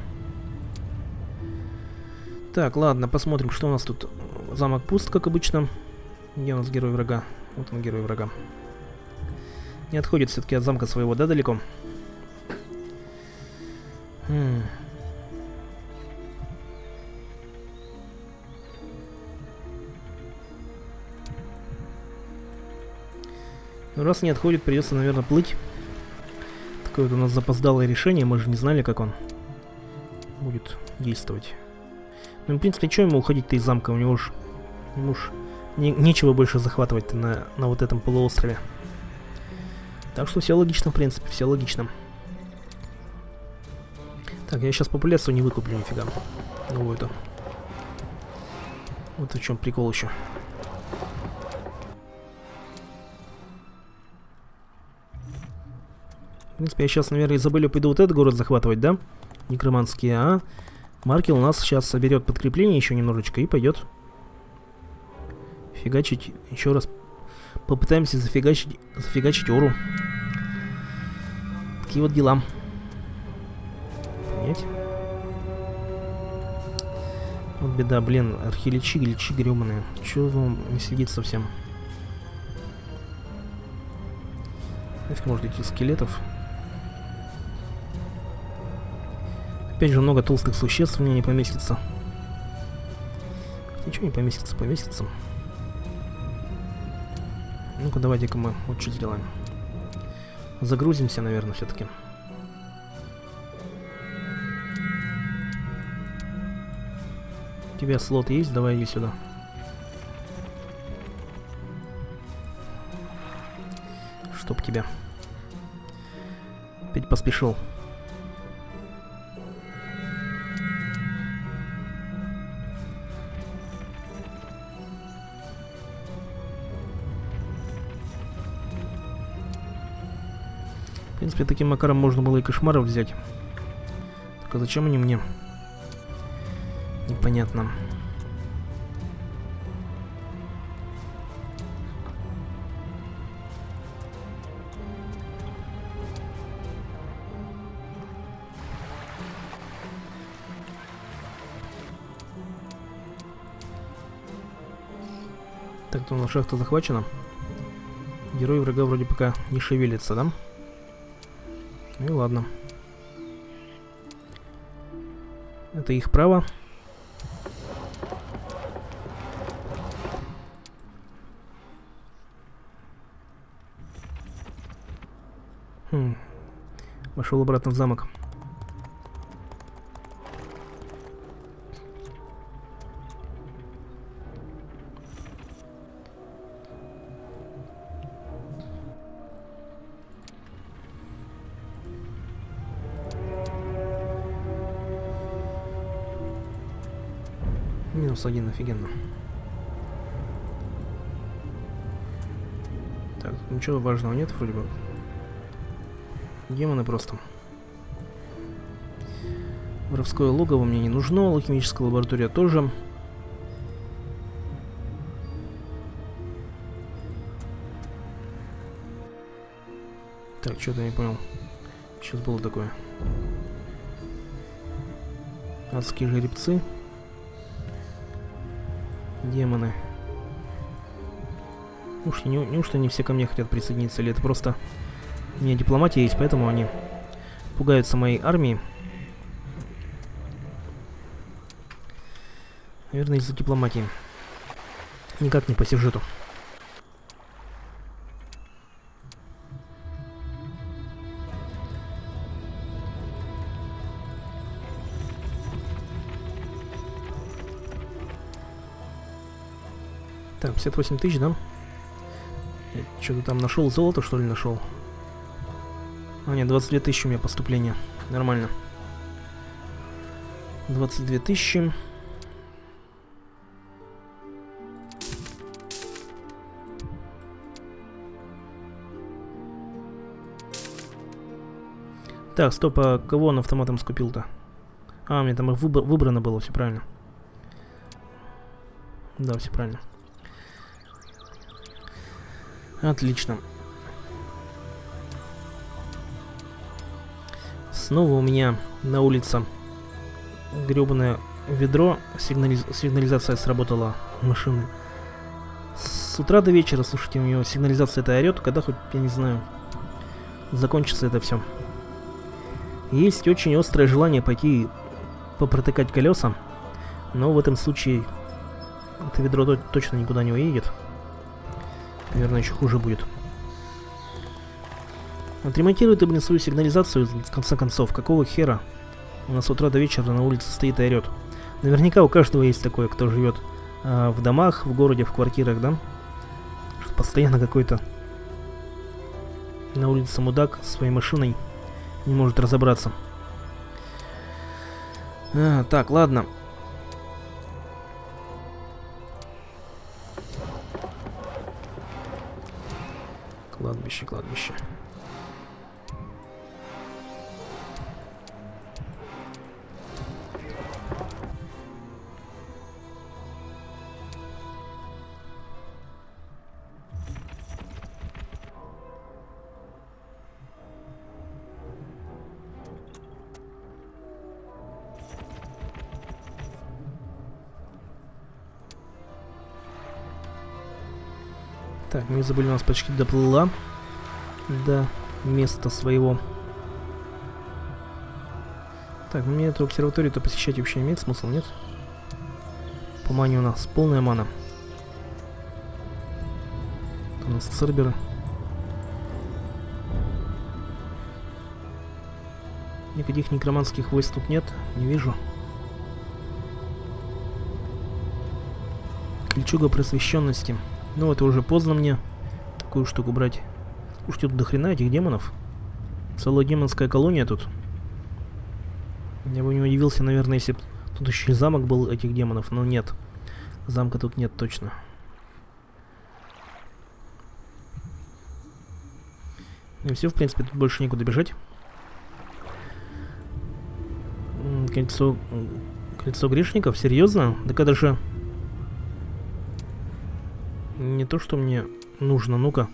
Так, ладно, посмотрим, что у нас тут. Замок пуст, как обычно. Где у нас герой врага? Вот он, герой врага. Не отходит все-таки от замка своего, да, далеко? Ну, раз не отходит, придется, наверное, плыть. Такое вот у нас запоздалое решение, мы же не знали, как он будет действовать. Ну, в принципе, что ему уходить-то из замка? У него уж нечего больше захватывать-то на вот этом полуострове. Так что все логично, в принципе, все логично. Так, я сейчас популяцию не выкуплю нифига. Ну это. Вот в чем прикол еще. В принципе, я сейчас, наверное, Изабелью пойду вот этот город захватывать, да? Некроманский, а? Маркел у нас сейчас соберет подкрепление еще немножечко и пойдет фигачить еще раз. Попытаемся зафигачить Ору. Такие вот дела. Понять? Вот беда, блин, архиличи, гличи грёбаные. Чё вам не сидит совсем? Нафиг может идти скелетов. Опять же, много толстых существ у меня не поместится. Ничего не поместится, поместится. Ну-ка, давайте-ка мы вот что сделаем. Загрузимся, наверное, все-таки. У тебя слот есть? Давай иди сюда. Чтоб тебя. Опять поспешил. В принципе, таким макаром можно было и кошмаров взять. Только зачем они мне? Непонятно. Так, то у нас шахта захвачена. Герой врага вроде пока не шевелится, да? Ну ладно. Это их право. Вошел обратно в замок. Минус один, офигенно. Так, ничего важного нет, вроде бы. Демоны просто. Воровское логово мне не нужно, алхимическая лаборатория тоже. Так, что-то не понял. Сейчас было такое. Адские жеребцы. Демоны. Уж неужто не все ко мне хотят присоединиться, или это просто... У меня дипломатия есть, поэтому они пугаются моей армии. Наверное, из-за дипломатии. Никак не по сюжету. Так, 58 тысяч, да? Что-то там нашел, золото, что ли, нашел? А, нет, 22 тысячи у меня поступление. Нормально. 22 тысячи. Так, стоп, а кого он автоматом скупил-то? А, мне там их выбрано было, все правильно. Да, все правильно. Отлично. Снова у меня на улице гребаное ведро. Сигнализация сработала машины. С утра до вечера, слушайте, у нее сигнализация это орет, когда хоть, я не знаю, закончится это все. Есть очень острое желание пойти попротыкать колеса, но в этом случае это ведро точно никуда не уедет. Наверное, еще хуже будет. Отремонтирует и мне свою сигнализацию, в конце концов. Какого хера? У нас с утра до вечера на улице стоит и орет. Наверняка у каждого есть такое, кто живет в домах, в городе, в квартирах, да? Что постоянно какой-то на улице мудак со своей машиной не может разобраться. А, так, ладно. Кладбище, кладбище. Так, ну Изабель у нас почти доплыла до места своего. Так, ну мне эту обсерваторию-то посещать вообще имеет смысл, нет? По мане у нас полная мана. У нас Церберы. Никаких некроманских войск тут нет, не вижу. Кольчуга просвещенности. Ну, это уже поздно мне такую штуку брать. Уж тут дохрена этих демонов. Целая демонская колония тут. Я бы не удивился, наверное, если бы тут еще и замок был этих демонов, но нет. Замка тут нет точно. И все, в принципе, тут больше некуда бежать. Кольцо грешников? Серьезно? Да когда же... Не то, что мне нужно. Ну-ка.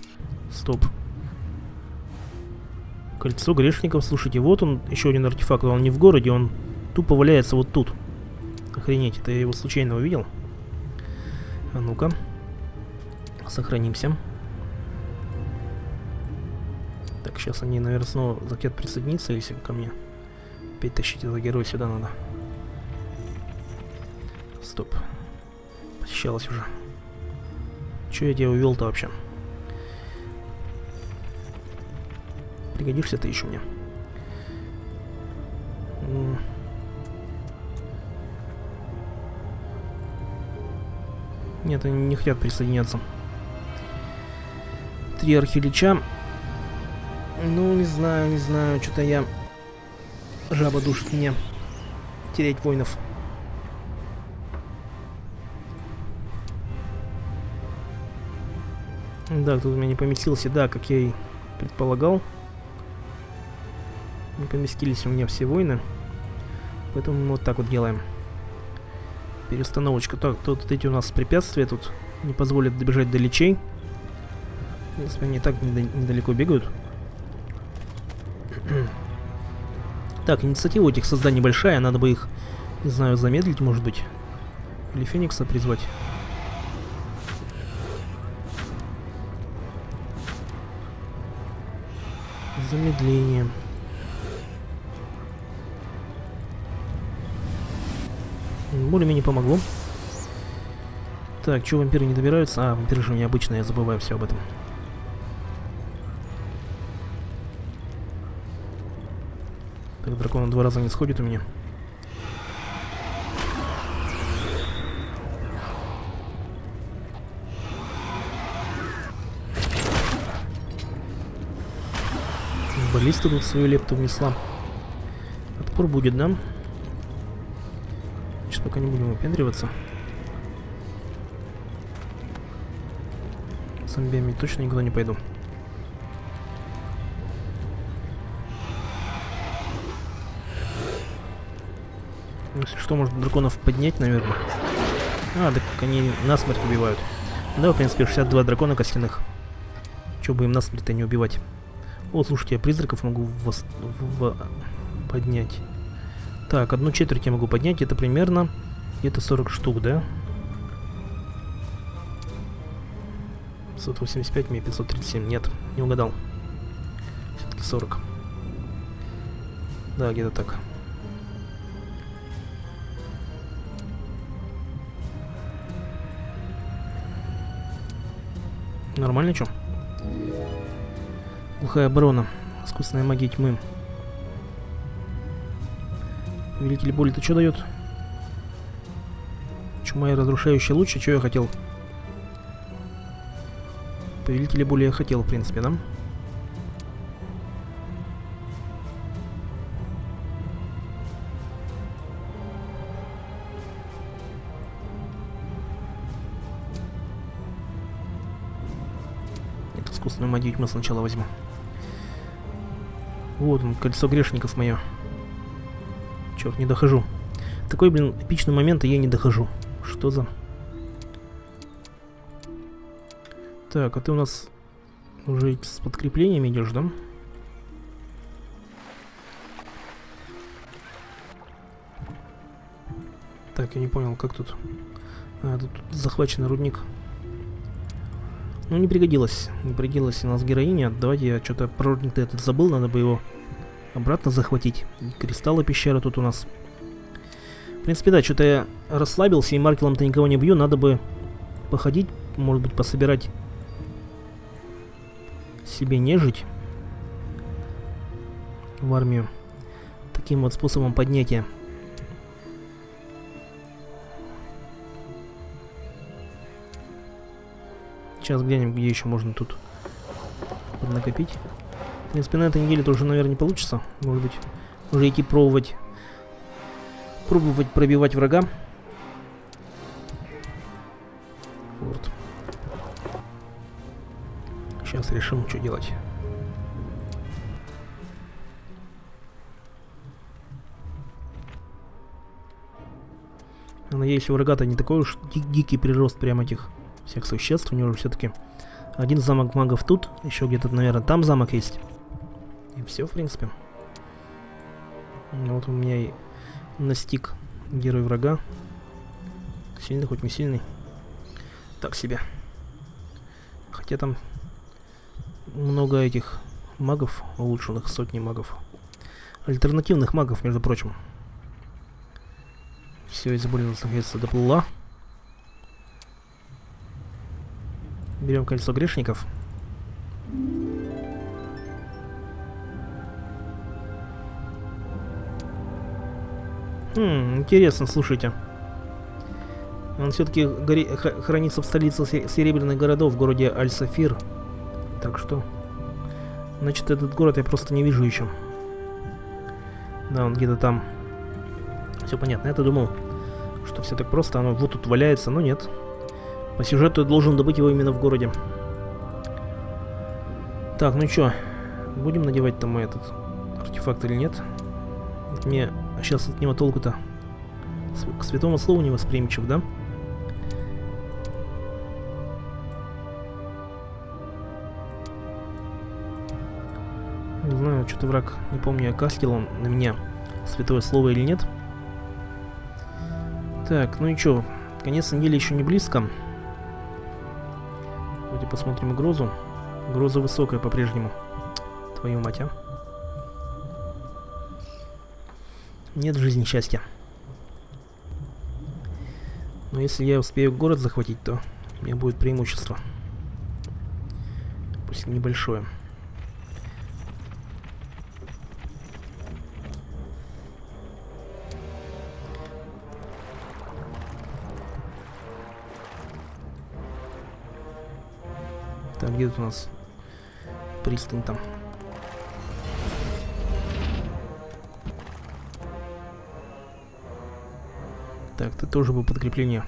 Стоп. Кольцо грешников. Слушайте, вот он, еще один артефакт. Он не в городе, он тупо валяется вот тут. Охренеть, это я его случайно увидел. А ну-ка. Сохранимся. Так, сейчас они, наверное, снова захотят присоединиться, если ко мне. Опять тащить этого героя сюда надо. Стоп. Посещалось уже. Че я тебя увел-то вообще? Пригодишься ты еще мне. Нет, они не хотят присоединяться. Три архилича. Ну, не знаю, не знаю. Что-то я... Жаба душит мне. Терять воинов. Да, тут у меня не поместился, да, как я и предполагал. Не поместились у меня все войны. Поэтому мы вот так вот делаем. Перестановочка. Так, тут эти у нас препятствия тут не позволят добежать до лечей. В принципе, они и так недалеко бегают. Так, инициатива у этих созданий большая. Надо бы их, не знаю, замедлить, может быть. Или Феникса призвать. Замедление. Более-менее помогло. Так, чего вампиры не добираются? А, вампиры же у меня обычные, я забываю все об этом. Так, дракон два раза не сходит у меня. Баллиста тут свою лепту внесла. Отпор будет, да? Значит, пока не будем выпендриваться. С зомбиями точно никуда не пойду. Если что, можно драконов поднять, наверное. А, так они насмерть убивают. Да, в принципе, 62 дракона костяных. Чего бы им насмерть-то не убивать. О, слушайте, я призраков могу поднять. Так, одну четверть я могу поднять. Это примерно где-то 40 штук, да? 585, мне 537. Нет, не угадал. Все-таки 40. Да, где-то так. Нормально, что? Глухая оборона. Искусственная магия тьмы. Повелитель боли-то что дает? Чума и разрушающая лучше, что я хотел? Повелителя боли я хотел, в принципе, да? Эту искусственную магию мы сначала возьму. Вот он, кольцо грешников мое. Черт, не дохожу. Такой, блин, эпичный момент, и я не дохожу. Что за... Так, а ты у нас уже с подкреплением идешь, да? Так, я не понял, как тут... А, тут захваченный рудник. Ну, не пригодилось. Не пригодилась у нас героиня. Давайте я что-то про рудник-то этот забыл, надо бы его обратно захватить. И кристаллы пещеры тут у нас. В принципе, да, что-то я расслабился, и Маркелом-то никого не бью. Надо бы походить, может быть, пособирать... себе нежить в армию таким вот способом поднятия. Сейчас глянем, где еще можно тут поднакопить. В принципе, на этой неделе тоже, наверное, не получится. Может быть, уже идти пробовать пробивать врага. Вот. Сейчас решим, что делать. Надеюсь, у врага-то не такой уж дикий прирост прям этих всех существ. У него уже все-таки один замок магов тут, еще где-то, наверное, там замок есть. И все, в принципе. Вот у меня и настиг герой врага. Сильный, хоть не сильный. Так себе. Хотя там... много этих магов улучшенных, сотни магов. Альтернативных магов, между прочим. Все, Изабель, наконец-то доплыла. Берем кольцо грешников. Интересно, слушайте. Он все-таки хранится в столице Серебряных Городов, в городе Аль-Сафир. Так что, значит, этот город я просто не вижу еще. Да, он где-то там. Все понятно. Я-то думал, что все так просто. Оно вот тут валяется, но нет. По сюжету я должен добыть его именно в городе. Так, ну что, будем надевать там этот артефакт или нет? Мне А сейчас от него толку-то? К святому слову невосприимчив, да? Не знаю, что-то враг, не помню, окастил он на меня святое слово или нет. Так, ну и чё, конец недели еще не близко. Давайте посмотрим грозу. Гроза высокая по-прежнему. Твою мать, а. Нет в жизни счастья. Но если я успею город захватить, то у меня будет преимущество. Пусть небольшое. Так, где тут у нас пристань там? Так, ты тоже был подкрепление.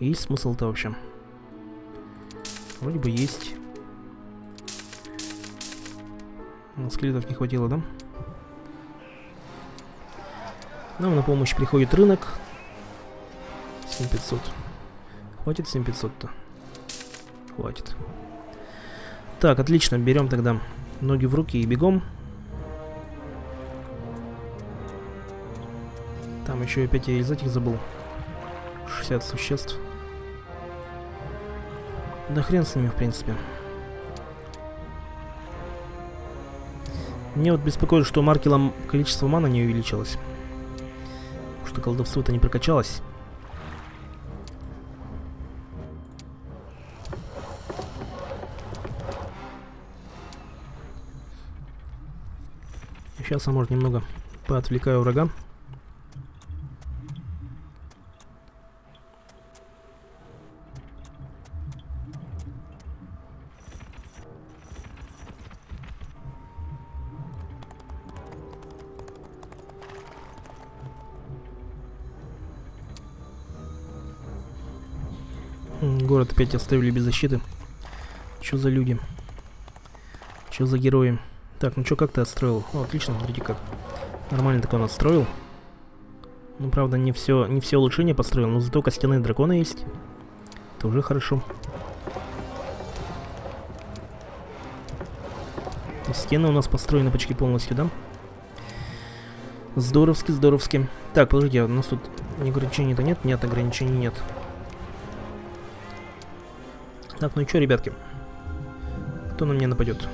Есть смысл-то вообще? Вроде бы есть. Но скелетов не хватило, да? Нам на помощь приходит рынок. 7500. Хватит 7500-то? Хватит. Так, отлично, берем тогда ноги в руки и бегом. Там еще опять я из этих забыл. 60 существ. Да хрен с ними, в принципе. Мне вот беспокоит, что Маркелом количество мана не увеличилось. Что колдовство-то не прокачалось. Сейчас я, может, немного поотвлекаю врага. Город опять оставили без защиты. Чё за люди? Чё за герои? Так, ну чё, как ты отстроил? О, отлично, смотрите как. Нормально так он отстроил. Ну, правда, не все улучшения построил, но зато костяные драконы есть. Это уже хорошо. Стены у нас построены почти полностью, да? Здоровски, здоровски. Так, подождите, у нас тут ограничений-то нет? Нет, ограничений нет. Так, ну чё, ребятки? Кто на меня нападет?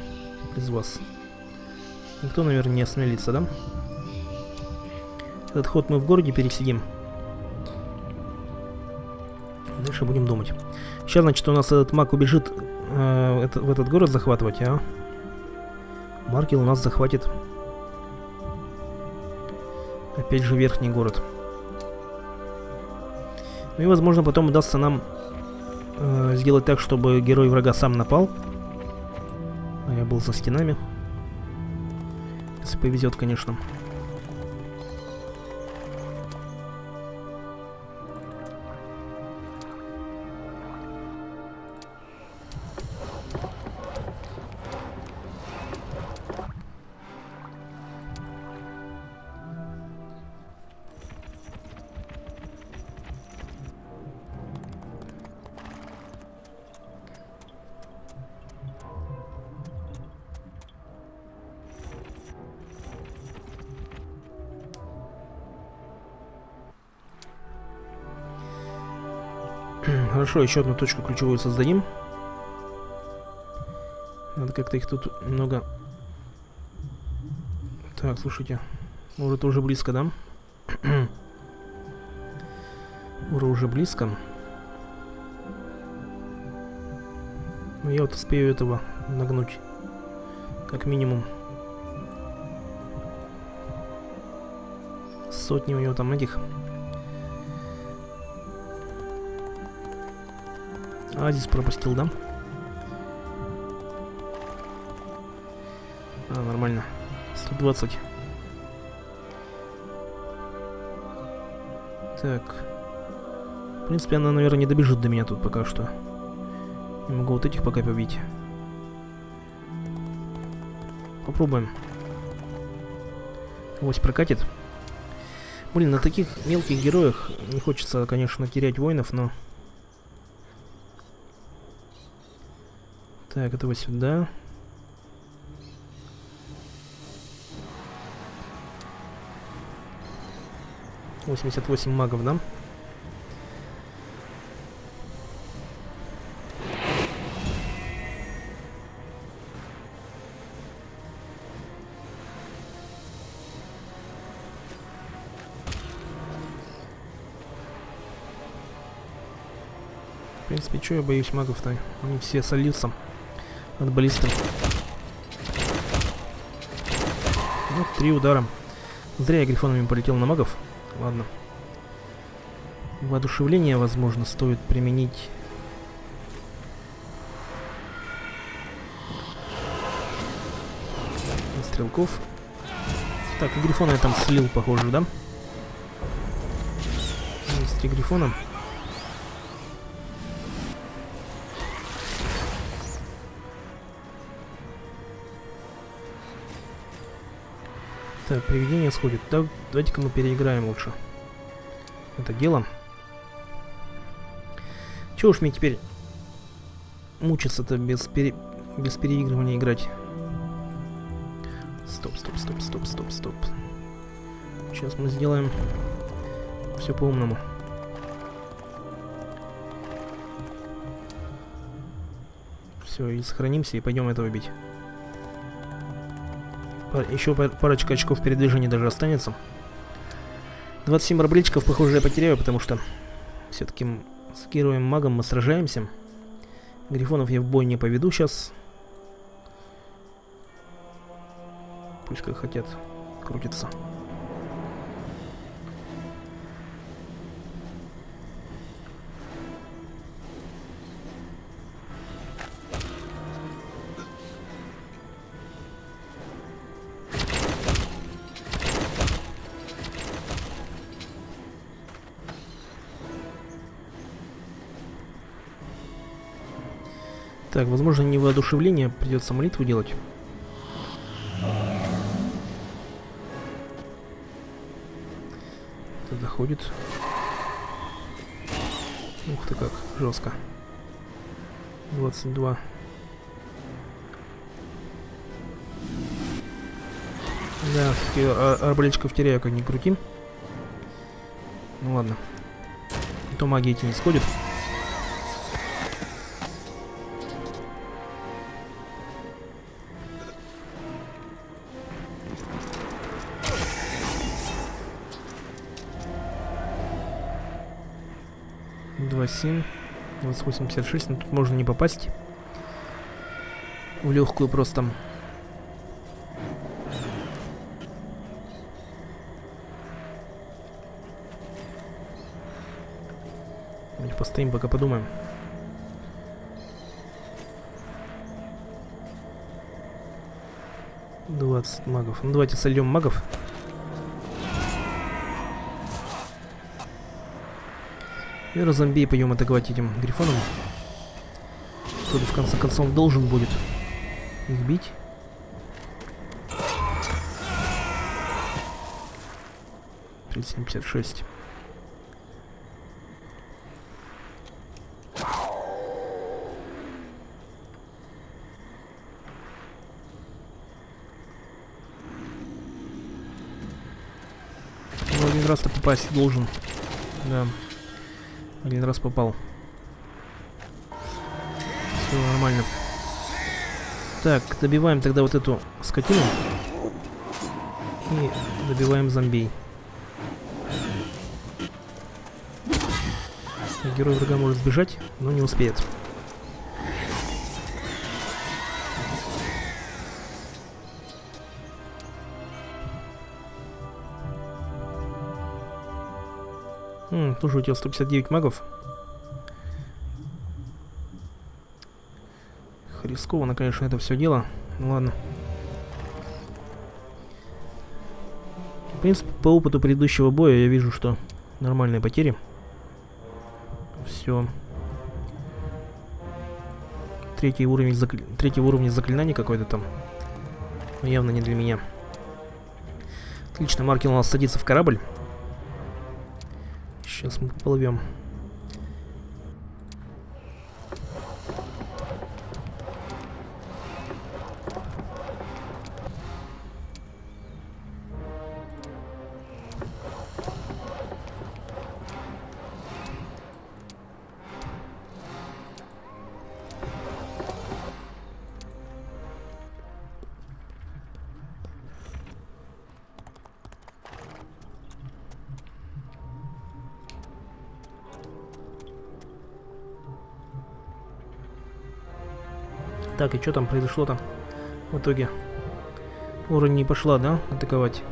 Из вас. Никто, наверное, не осмелится, да? Этот ход мы в городе пересидим. Дальше будем думать. Сейчас, значит, у нас этот маг убежит в этот город захватывать, а? Маркел у нас захватит. Опять же, верхний город. Ну и, возможно, потом удастся нам сделать так, чтобы герой врага сам напал. Я был за стенами. Если повезет, конечно. Хорошо, еще одну точку ключевую создадим. Надо как-то их тут много... Так, слушайте. Ура тоже близко, да? Ура уже близко. Но я вот успею этого нагнуть. Как минимум. Сотни у него там этих... А, здесь пропустил, да? А, нормально. 120. Так. В принципе, она, наверное, не добежит до меня тут пока что. Не могу вот этих пока побить. Попробуем. Вось прокатит. Блин, на таких мелких героях не хочется, конечно, терять воинов, но... Так, этого сюда. Восемьдесят 88 магов, да? В принципе, чё я боюсь магов-то? Они все солятся от баллистов. Вот 3 удара. Зря я грифонами полетел на магов. Ладно. Воодушевление, возможно, стоит применить. На стрелков. Так, и грифона я там слил, похоже, да? Есть 3 грифона. Так, привидение сходит. Да, давайте-ка мы переиграем лучше это дело. Чего уж мне теперь мучиться-то без переигрывания играть. Стоп. Сейчас мы сделаем все по-умному. Все, и сохранимся, и пойдем этого бить. Еще парочка очков передвижения даже останется. 27 рублечков, похоже, я потеряю, потому что все-таки с героем магом мы сражаемся. Грифонов я в бой не поведу сейчас. Пусть как хотят крутятся. Так, возможно, не воодушевление, придется молитву делать. Это доходит. Ух ты как, жестко. 22. Да, арбалетчиков теряю, как ни крути. Ну ладно. А то магия эти не сходит. Семь, 28, 56, но тут можно не попасть в легкую просто. Мы постоим, пока подумаем. Двадцать магов. Ну давайте сольем магов. И разомби пойдем атаковать этим грифоном. Кто-то в конце концов должен будет их бить. При 76. Ну, один раз-то попасть должен. Да. 1 раз попал. Все нормально. Так, добиваем тогда вот эту скотину. И добиваем зомби. Герой врага может сбежать, но не успеет. Тоже у тебя 159 магов. Рискованно, конечно, это все дело. Ну ладно. В принципе, по опыту предыдущего боя я вижу, что нормальные потери. Все. 3 уровень заклинания какой-то там. Но явно не для меня. Отлично, Маркел у нас садится в корабль. Сейчас мы поплывем. Так, и что там произошло-то в итоге? Ора не пошла, да, атаковать?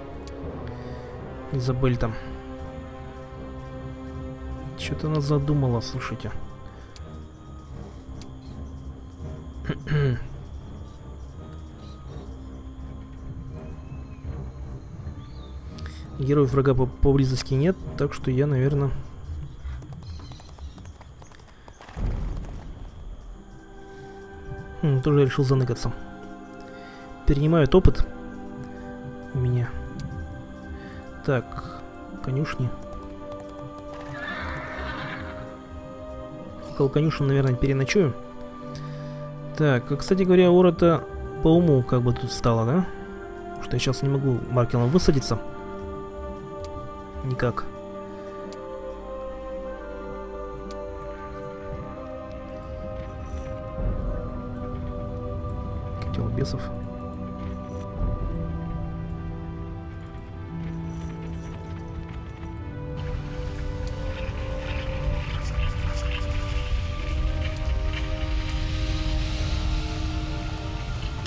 Изабель там. Что-то она задумала, слушайте. Героев врага поблизости нет, так что я, наверное... тоже решил заныкаться. Перенимают опыт у меня. Так, конюшни. Около конюшен, наверное, переночую. Так, а, кстати говоря, Ора-то по уму как бы тут стала, да? Потому что я сейчас не могу Маркелом высадиться. Никак. Бесов.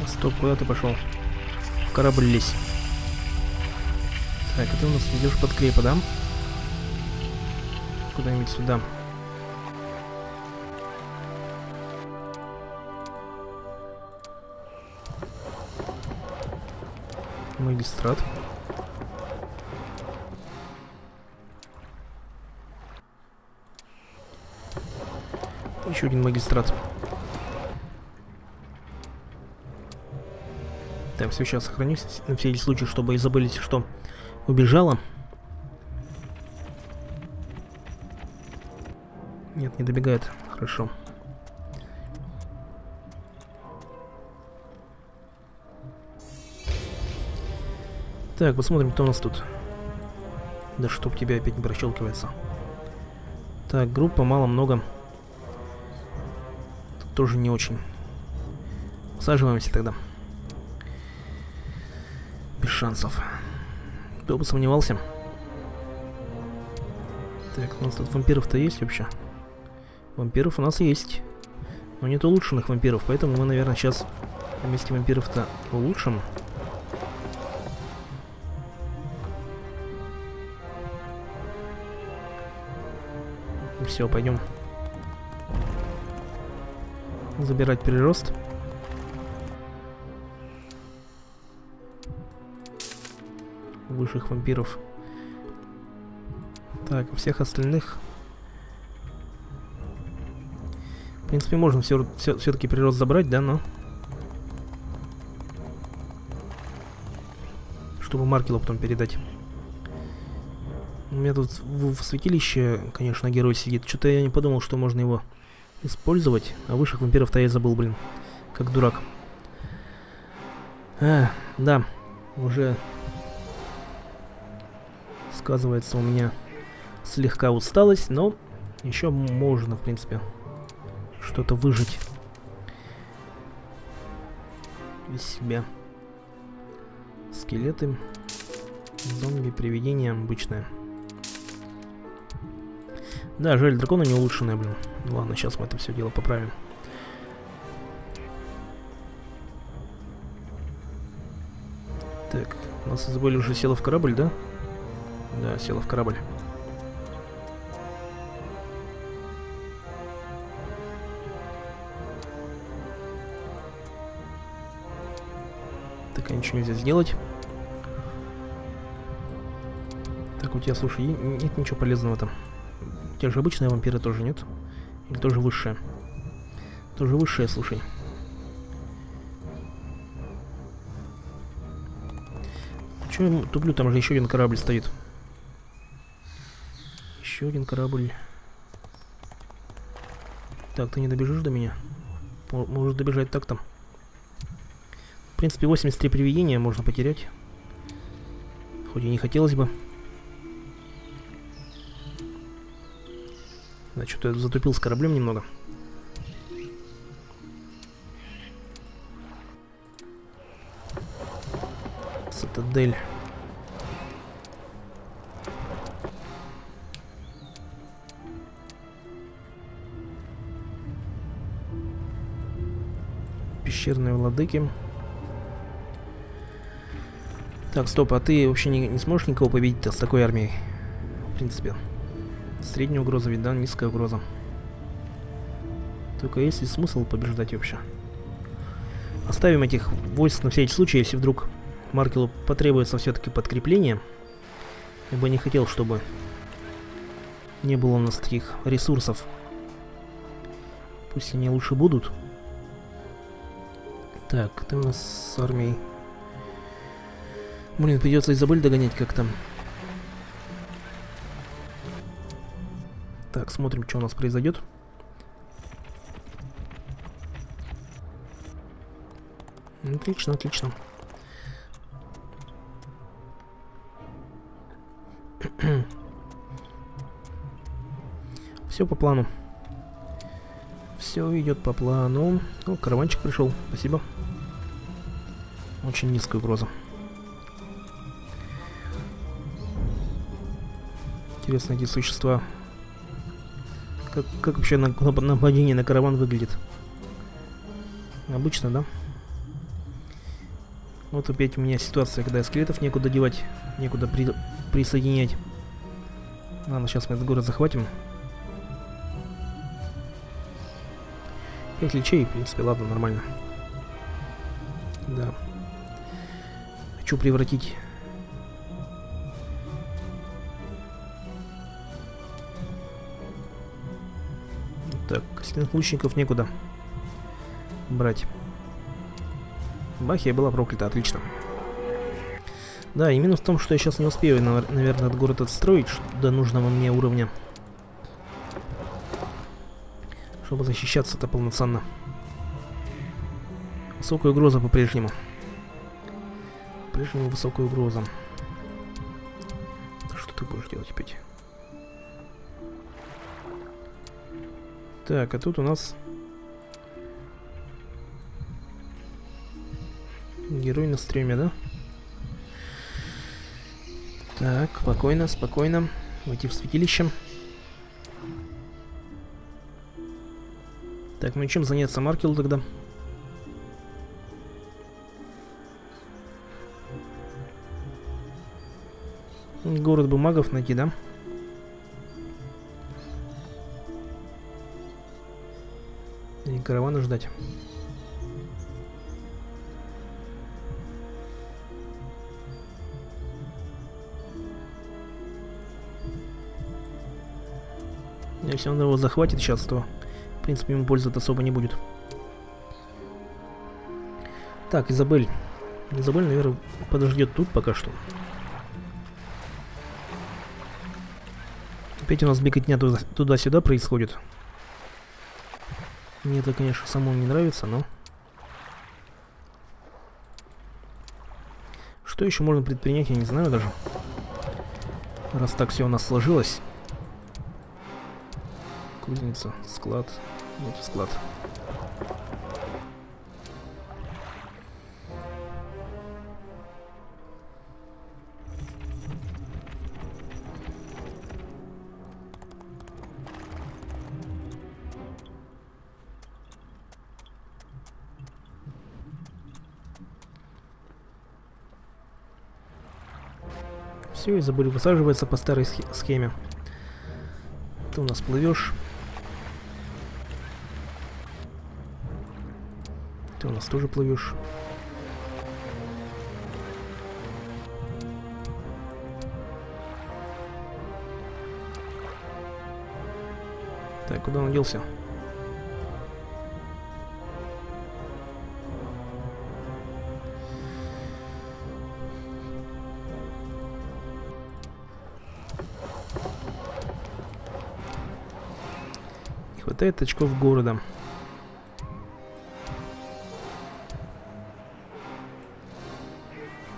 Стоп, куда ты пошел? В корабль лезь. Так, а ты у нас идешь под крепо, да? Куда-нибудь сюда. Магистрат. Еще один магистрат. Так, все, сейчас сохранюсь на всякий случай, чтобы Изабель, что убежала. Нет, не добегает. Хорошо. Так, посмотрим, кто у нас тут. Да чтоб тебя опять не прощелкивается. Так, группа мало-много. Тут тоже не очень. Усаживаемся тогда. Без шансов. Кто бы сомневался. Так, у нас тут вампиров-то есть вообще? Вампиров у нас есть. Но нет улучшенных вампиров, поэтому мы, наверное, сейчас на месте вампиров-то улучшим. Все, пойдем забирать прирост. Высших вампиров. Так, у всех остальных. В принципе, можно все-таки прирост забрать, да, но... Чтобы Маркелу потом передать. У меня тут в святилище, конечно, герой сидит. Что-то я не подумал, что можно его использовать. А высших вампиров-то я забыл, блин. Как дурак. Да, уже сказывается у меня слегка усталость, но еще можно, в принципе, что-то выжить из себя. Скелеты, зомби, привидения обычные. Да, жаль, дракона не улучшенная, блин. Ладно, сейчас мы это все дело поправим. Так, у нас Изабель уже села в корабль, да? Да, села в корабль. Так, а ничего нельзя сделать. Так, у тебя, слушай, нет ничего полезного там. У тебя же обычные вампиры тоже нет? Или тоже высшие? Тоже высшие, слушай. Че я туплю? Там же еще один корабль стоит. Еще один корабль. Так, ты не добежишь до меня? Можешь добежать так там. В принципе, 83 привидения можно потерять. Хоть и не хотелось бы. Да, что-то я затупил с кораблем немного. Цитадель. Пещерные владыки. Так, стоп, а ты вообще не сможешь никого победить-то с такой армией? В принципе. Средняя угроза, ведь, да, низкая угроза. Только есть ли смысл побеждать вообще? Оставим этих войск на всякий случай, если вдруг Маркелу потребуется все-таки подкрепление. Я бы не хотел, чтобы не было у нас таких ресурсов. Пусть они лучше будут. Так, ты у нас с армией. Блин, придется Изабель догонять как-то. Так, смотрим, что у нас произойдет. Отлично, отлично. Все по плану. Все идет по плану. О, караванчик пришел. Спасибо. Очень низкая угроза. Интересно, эти существа. Как вообще нападение на караван выглядит? Обычно, да? Вот опять у меня ситуация, когда скелетов некуда девать, некуда присоединять. Ладно, сейчас мы этот город захватим. 5 лечей, в принципе, ладно, нормально. Да. Хочу превратить... Так, костяных лучников некуда брать. Бахия была проклята, отлично. Да, и минус в том, что я сейчас не успею, наверное, этот город отстроить до нужного мне уровня. Чтобы защищаться-то полноценно. Высокая угроза по-прежнему. По-прежнему высокая угроза. Что ты будешь делать опять? Так, а тут у нас герой на стриме, да? Так, спокойно, спокойно. Войти в святилище. Так, ну и чем заняться Маркелу тогда? Город бы магов найти, да? И каравана ждать. Если он его захватит сейчас, то, в принципе, ему пользы особо не будет. Так, Изабель. Изабель, наверное, подождет тут пока что. Опять у нас беготня туда-сюда происходит. Мне это, конечно, самому не нравится, но... Что еще можно предпринять, я не знаю даже. Раз так все у нас сложилось. Кузница, склад. Вот склад. Все, и забыли, высаживается по старой схеме. Ты у нас плывешь. Ты у нас тоже плывешь. Так, куда он делся? Хватает очков города.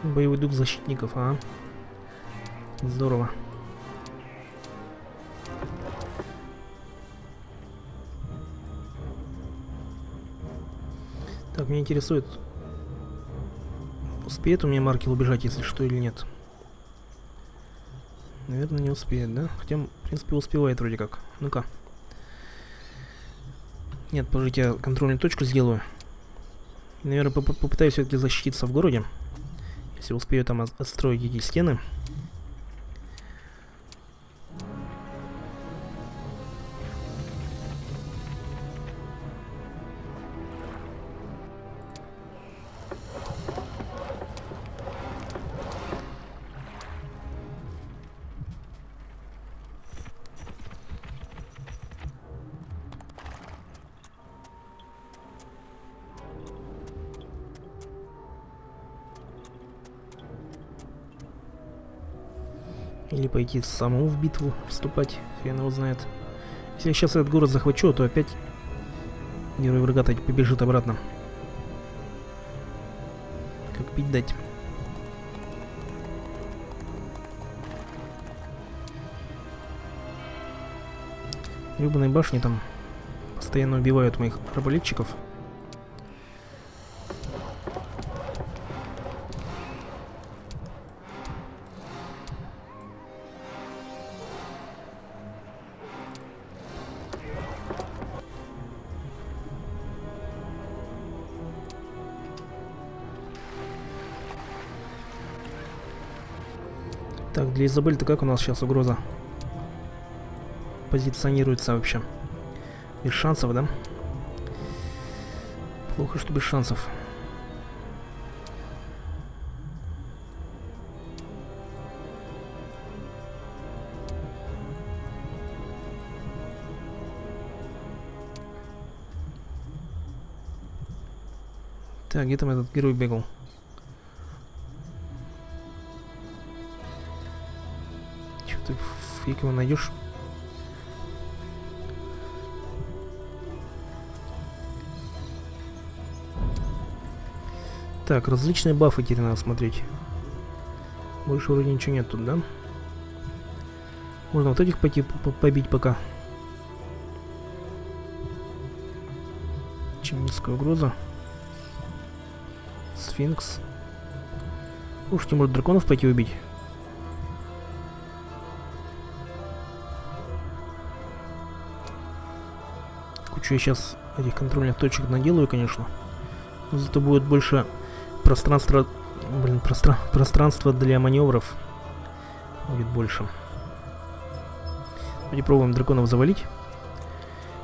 Боевой дух защитников, а? Здорово. Так, меня интересует, успеет у меня Маркел убежать, если что, или нет? Наверное, не успеет, да? Хотя, в принципе, успевает вроде как. Ну-ка. Нет, пожалуйста, я контрольную точку сделаю. И, наверное, попытаюсь все-таки защититься в городе. Если успею там отстроить эти стены. Или пойти самому в битву вступать, хрен его знает. Если я сейчас этот город захвачу, то опять герой врага побежит обратно. Как пить дать. В Рыбной башне там постоянно убивают моих арбалетчиков. Так, для Изабель-то как у нас сейчас угроза позиционируется вообще? Без шансов, да? Плохо, что без шансов. Так, где там этот герой бегал? Фиг его найдешь. Так, различные бафы теперь надо смотреть. Больше вроде ничего нет тут, да? Можно вот этих пойти побить пока. Чем низкая угроза. Сфинкс. Уж тем более драконов пойти убить. Я сейчас этих контрольных точек наделаю, конечно, но зато будет больше пространства, блин, пространства для маневров будет больше. Давайте пробуем драконов завалить.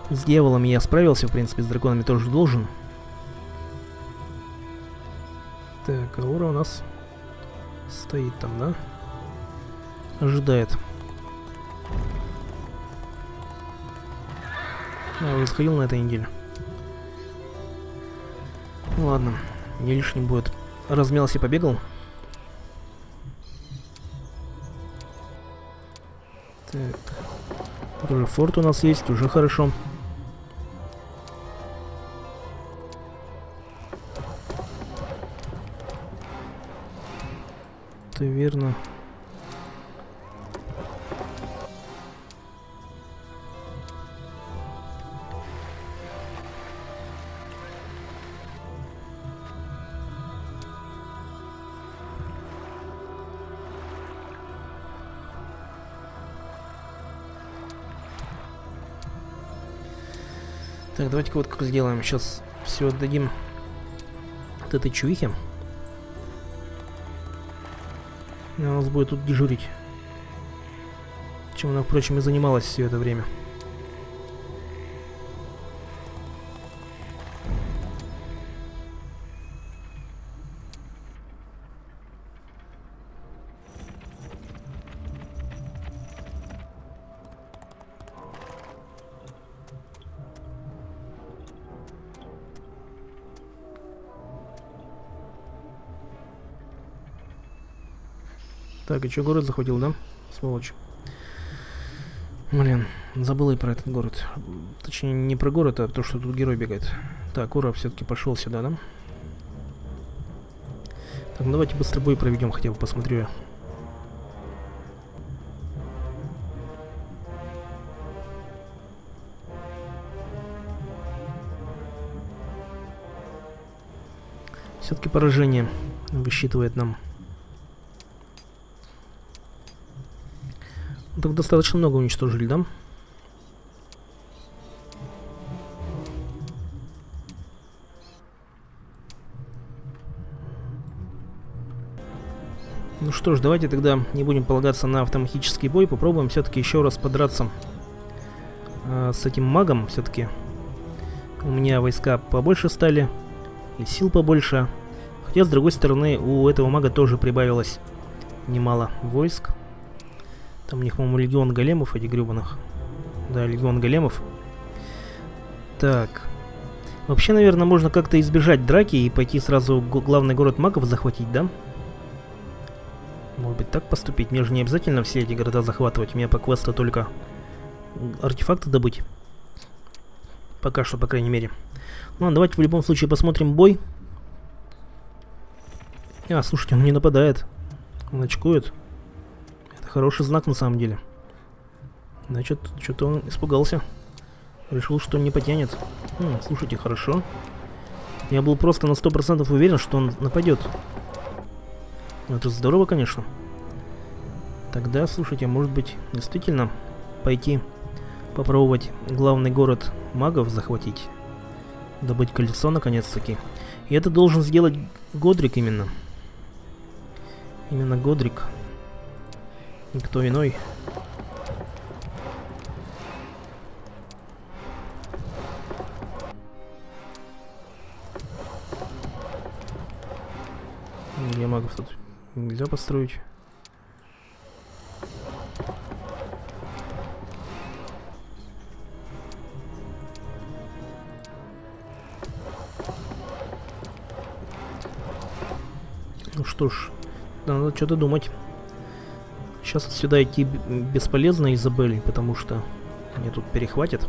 С дьяволом я справился, в принципе, с драконами тоже должен. Так, Ора у нас стоит там, да? Ожидает. Я сходил на этой неделе. Ну ладно, не лишним будет. Размялся и побегал. Так. Тоже форт у нас есть, уже хорошо. Ты верно. Так, давайте-ка вот как сделаем. Сейчас все отдадим вот этой чувихе. Она у нас будет тут дежурить. Чем она, впрочем, и занималась все это время. Так, и что, город захватил, да? Сволочь. Блин, Забыла и про этот город. Точнее, не про город, а то, что тут герой бегает. Так, Ора все-таки пошел сюда, да? Так, ну давайте быстро бой проведем, хотя бы посмотрю я. Все-таки поражение высчитывает нам. Так достаточно много уничтожили, да? Ну что ж, давайте тогда не будем полагаться на автоматический бой. Попробуем все-таки еще раз подраться с этим магом. Все-таки у меня войска побольше стали. И сил побольше. Хотя, с другой стороны, у этого мага тоже прибавилось немало войск. Там у них, по-моему, легион големов, эти гребаных. Да, легион големов. Так. Вообще, наверное, можно как-то избежать драки и пойти сразу в главный город магов захватить, да? Может быть, так поступить? Мне же не обязательно все эти города захватывать. У меня по квесту только артефакты добыть. Пока что, по крайней мере. Ну, давайте в любом случае посмотрим бой. А, слушайте, он не нападает. Он очкует. Это хороший знак на самом деле. Значит, что-то он испугался. Решил, что не потянет. Слушайте, хорошо. Я был просто на 100% уверен, что он нападет. Это здорово, конечно. Тогда, слушайте, может быть, действительно пойти попробовать главный город магов захватить. Добыть кольцо, наконец-таки. И это должен сделать Годрик именно. Именно Годрик. Никто иной. Для магов тут нельзя построить. Что ж, надо что-то думать. Сейчас сюда идти бесполезно, Изабель, потому что мне тут перехватит.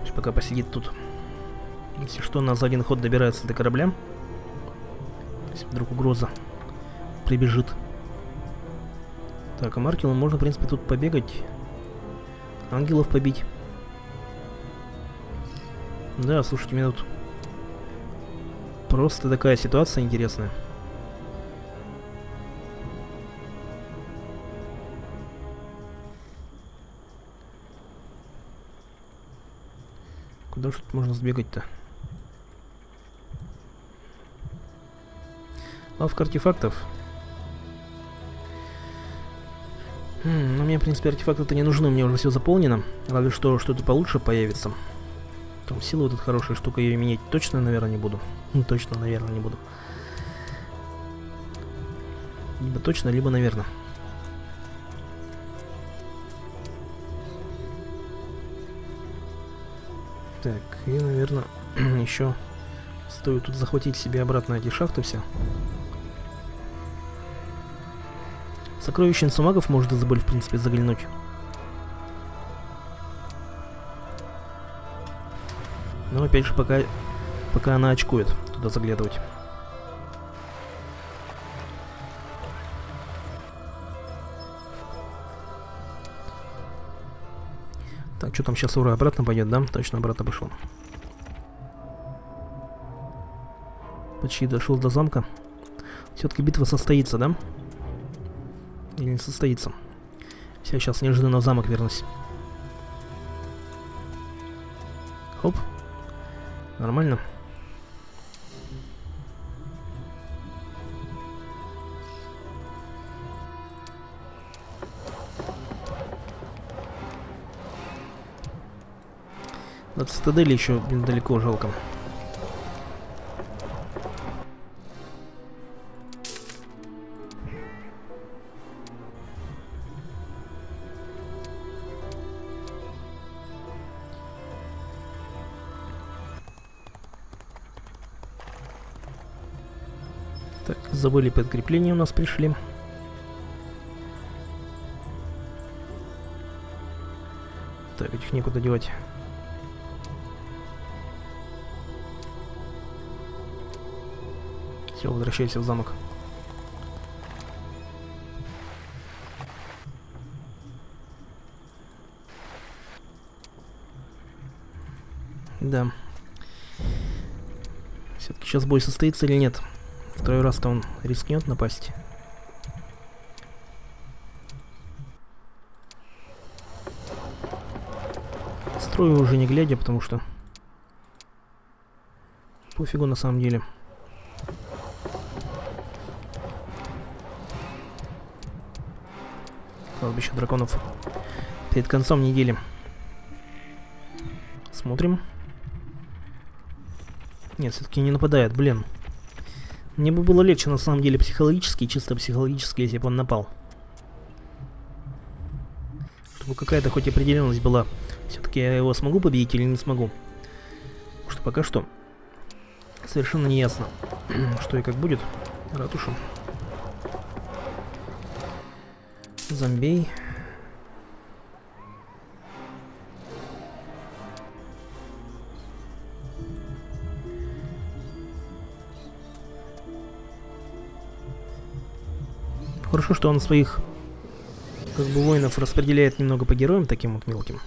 Пусть пока посидит тут. Если что, она за один ход добирается до корабля. Если вдруг угроза прибежит. Так, а Маркелу можно, в принципе, тут побегать. Ангелов побить. Да, слушайте, у меня тут просто такая ситуация интересная. Куда же тут можно сбегать-то? Лавка артефактов. Но мне, в принципе, артефакты-то не нужны. У меня уже все заполнено. Разве что что-то получше появится. Там сила вот эта хорошая штука, ее менять точно, наверное, не буду. Ну, точно, наверное, не буду. Либо точно, либо, наверное. Так, и, наверное, еще стоит тут захватить себе обратно эти шахты все. Сокровищницу магов можно забыть, в принципе, заглянуть. Но, опять же, пока она очкует, туда заглядывать. Так, что там сейчас Ура обратно пойдет, да? Точно обратно пошел. Почти дошел до замка. Все-таки битва состоится, да? Или не состоится? Я сейчас неожиданно в замок вернусь. Хоп. Нормально. От цитадели еще, блин, далеко, жалко. Так, забыли подкрепления у нас пришли. Так, этих некуда девать. Все, возвращайся в замок. Да. Все-таки сейчас бой состоится или нет? Второй раз-то он рискнет напасть. Строю уже не глядя, потому что пофигу на самом деле. Кладбище драконов перед концом недели. Смотрим. Нет, все-таки не нападает, блин. Мне бы было легче, на самом деле, психологически, чисто психологически, если бы он напал. Чтобы какая-то хоть определенность была. Все-таки я его смогу победить или не смогу. Потому что пока что совершенно не ясно, что и как будет. Ратуша. Зомбей. Хорошо, что он своих как бы воинов распределяет немного по героям, таким вот мелким.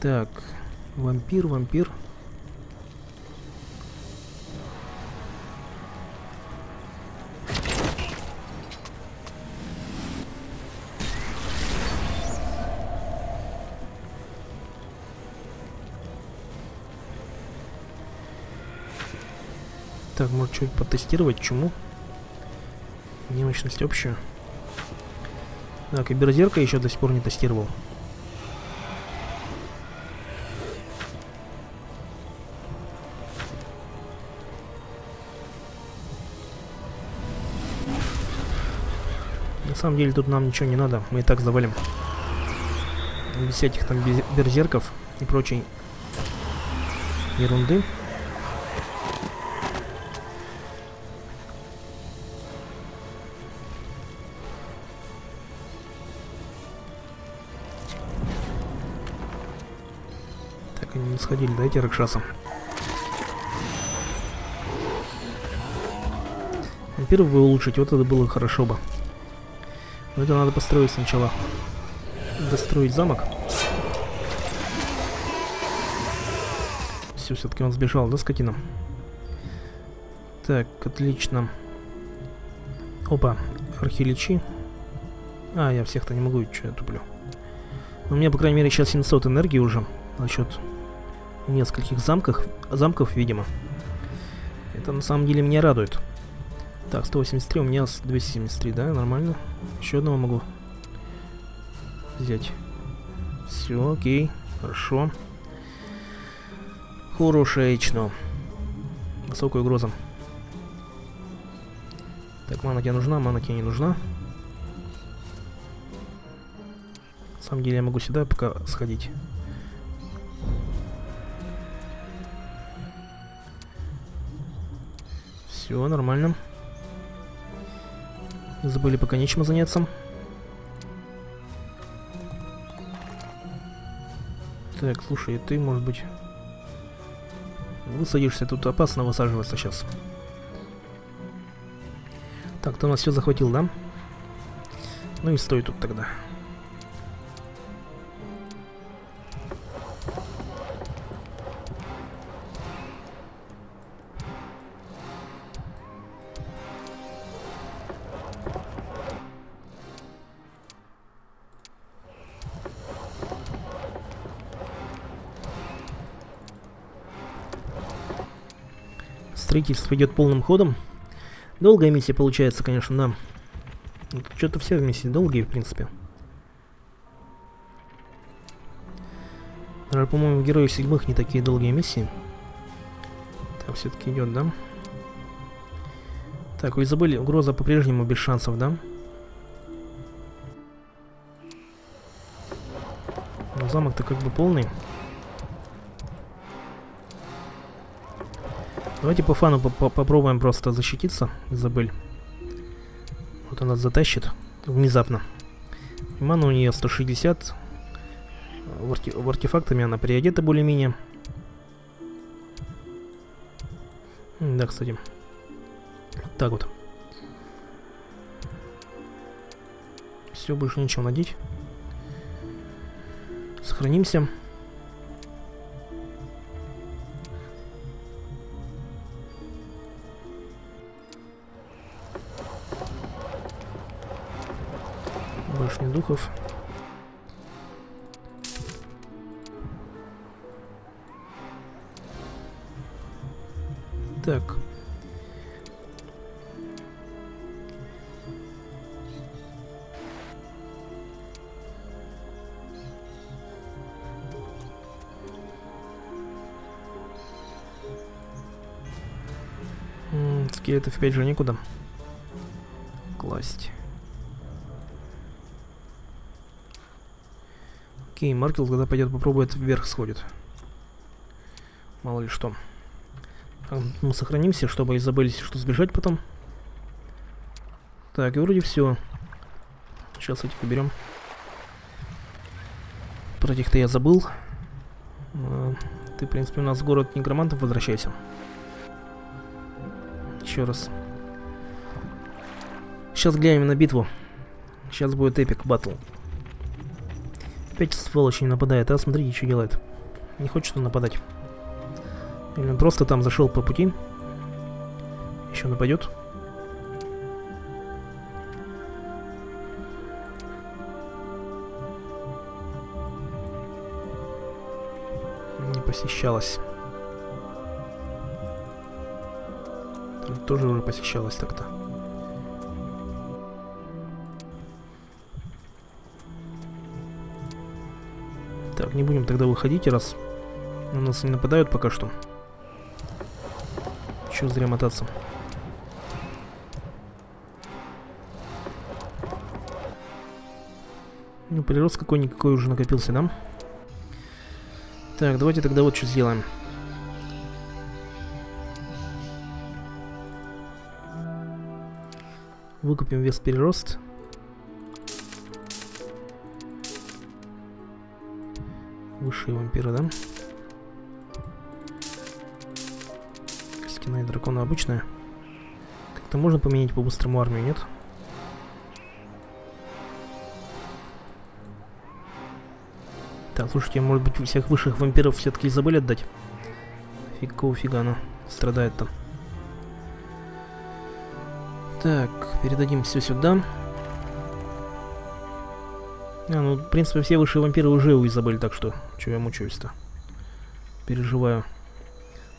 Так, вампир, вампир. Так, может чуть потестировать, чему? Немощность общая. Так, и берзерка еще до сих пор не тестировал. На самом деле тут нам ничего не надо, мы и так завалим. Без всяких там берзерков и прочей ерунды. Сходили, дайте ракшаса. Вампиров бы улучшить, вот это было хорошо бы. Но это надо построить сначала. Достроить замок. Все, все-таки он сбежал, да, скотина? Так, отлично. Опа, архиличи. А, я всех-то не могу, что я туплю. Но у меня, по крайней мере, сейчас 700 энергии уже. Насчет... в нескольких замков, видимо. Это на самом деле меня радует. Так, 183, у меня 273, да, нормально. Еще одного могу взять. Все, окей, хорошо. Хорошечно. Высокая угроза. Так, мана тебе нужна, мана тебе не нужна. На самом деле я могу сюда пока сходить. Все, нормально. Забыли пока нечем заняться. Так, слушай, ты, может быть, высадишься? Тут опасно высаживаться сейчас. Так, ты у нас все захватил, да? Ну и стой тут тогда. Строительство идет полным ходом. Долгая миссия получается, конечно, нам. Да. Что-то все вместе долгие, в принципе. По-моему, в Героях 7 не такие долгие миссии. Так, все-таки идет, да? Так, вы забыли, угроза по-прежнему без шансов, да? Но замок-то как бы полный. Давайте по фану попробуем просто защититься, Изабель. Вот она затащит внезапно. Мана у нее 160. В артефактами она приодета более-менее. Да, кстати. Так вот. Все, больше нечего надеть. Сохранимся. Башня духов. Так. Скелетов опять же некуда класть. Окей, Маркел, когда пойдет попробует, вверх сходит. Мало ли что. Мы сохранимся, чтобы Изабель что сбежать потом. Так, и вроде все. Сейчас этих уберем. Про этих-то я забыл. Ты, в принципе, у нас в город некромантов возвращайся. Еще раз. Сейчас глянем на битву. Сейчас будет эпик батл. Опять сволочь не нападает, а смотрите, что делает. Не хочет он нападать. Или он просто там зашел по пути. Еще нападет. Не посещалась. Там тоже уже посещалась так-то. Так, не будем тогда выходить, раз на нас не нападают пока что. Чего зря мотаться. Ну, прирост какой-никакой уже накопился, да? Так, давайте тогда вот что сделаем. Выкупим вес перерост. Высшие вампиры, да? Скина и дракона обычная. Как-то можно поменять по-быстрому армию, нет? Так, слушайте, может быть, у всех высших вампиров все-таки Изабель отдать? Фиг, какого фига она страдает там. Так, передадим все сюда. А, ну, в принципе, все высшие вампиры уже у Изабель, так что, чего я мучаюсь-то? Переживаю.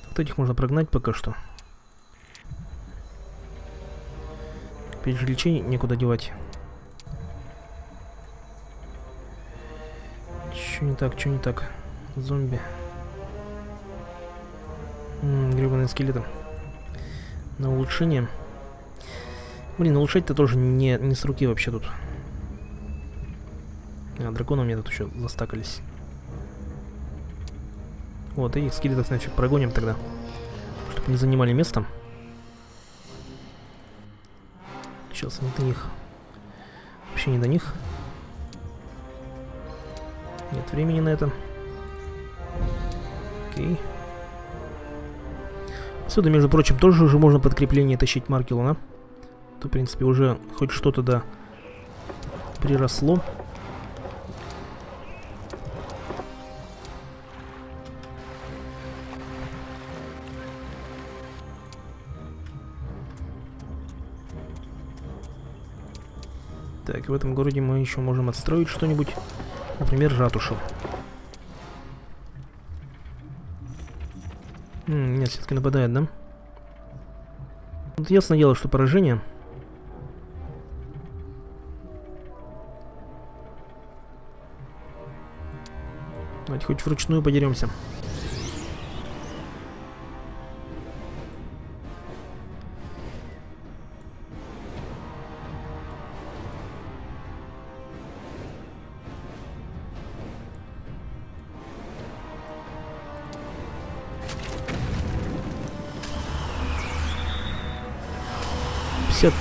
Вот этих можно прогнать пока что. Опять же, лечение некуда девать. Че не так, че не так? Зомби. Гребаные скелеты. На улучшение. Блин, улучшать-то тоже не с руки вообще тут. А, драконы мне тут еще застакались. Вот, и скелетов нафиг прогоним тогда. Чтобы не занимали место. Сейчас не до них. Вообще не до них. Нет времени на это. Окей. Отсюда, между прочим, тоже уже можно подкрепление тащить Маркелу, да? В принципе, уже хоть что-то, да, приросло. Так, и в этом городе мы еще можем отстроить что-нибудь, например, ратушу. Нет, все-таки нападает, да? Вот ясно дело, что поражение... Давайте хоть вручную подеремся.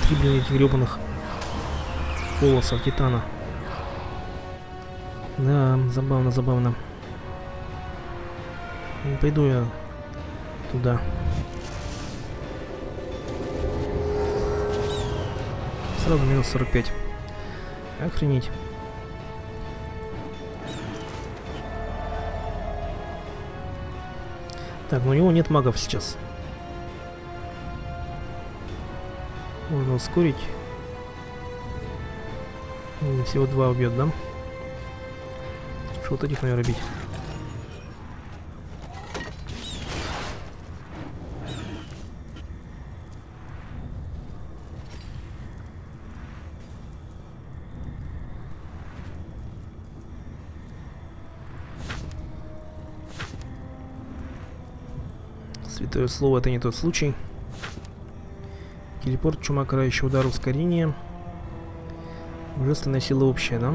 Блин, этих гребаных волосов титана. Да, забавно, забавно. Не пойду я туда. Сразу минус 45. Охренеть. Так, но у него нет магов сейчас. Можно ускорить. Всего 2 убьет, да? Что вот этих, наверное, бить. Святое слово, это не тот случай. Телепорт, чума, карающий удар, ускорение. Божественная сила общая, да?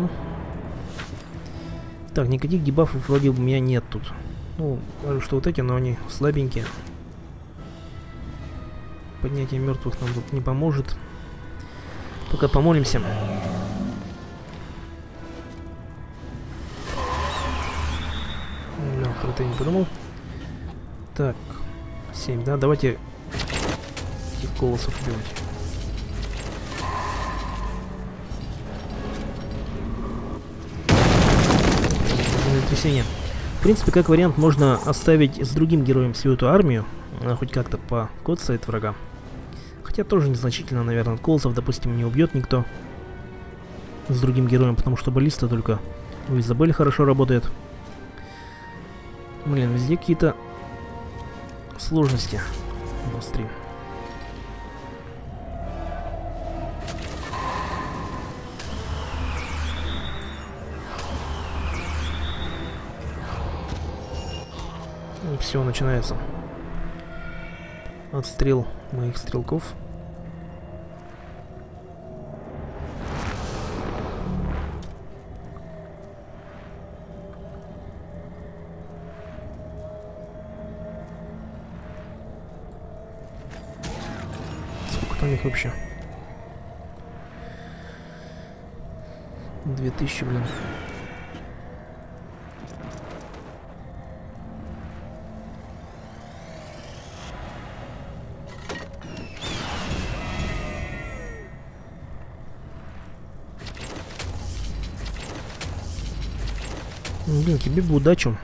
Так, никаких дебафов вроде у меня нет тут. Ну, кажется, что вот эти, но они слабенькие. Поднятие мертвых нам тут не поможет. Пока помолимся. Да, про это я не подумал. Так, 7, да? Давайте этих колоссов убивать. В принципе, как вариант, можно оставить с другим героем всю эту армию. Она хоть как-то покоцает врага. Хотя тоже незначительно, наверное, колосов, допустим, не убьет никто с другим героем, потому что баллиста только у Изабель хорошо работает. Блин, везде какие-то сложности. Быстрее. Все, начинается отстрел моих стрелков. Сколько там их вообще? 2000, блин. Блин, тебе бы удачу.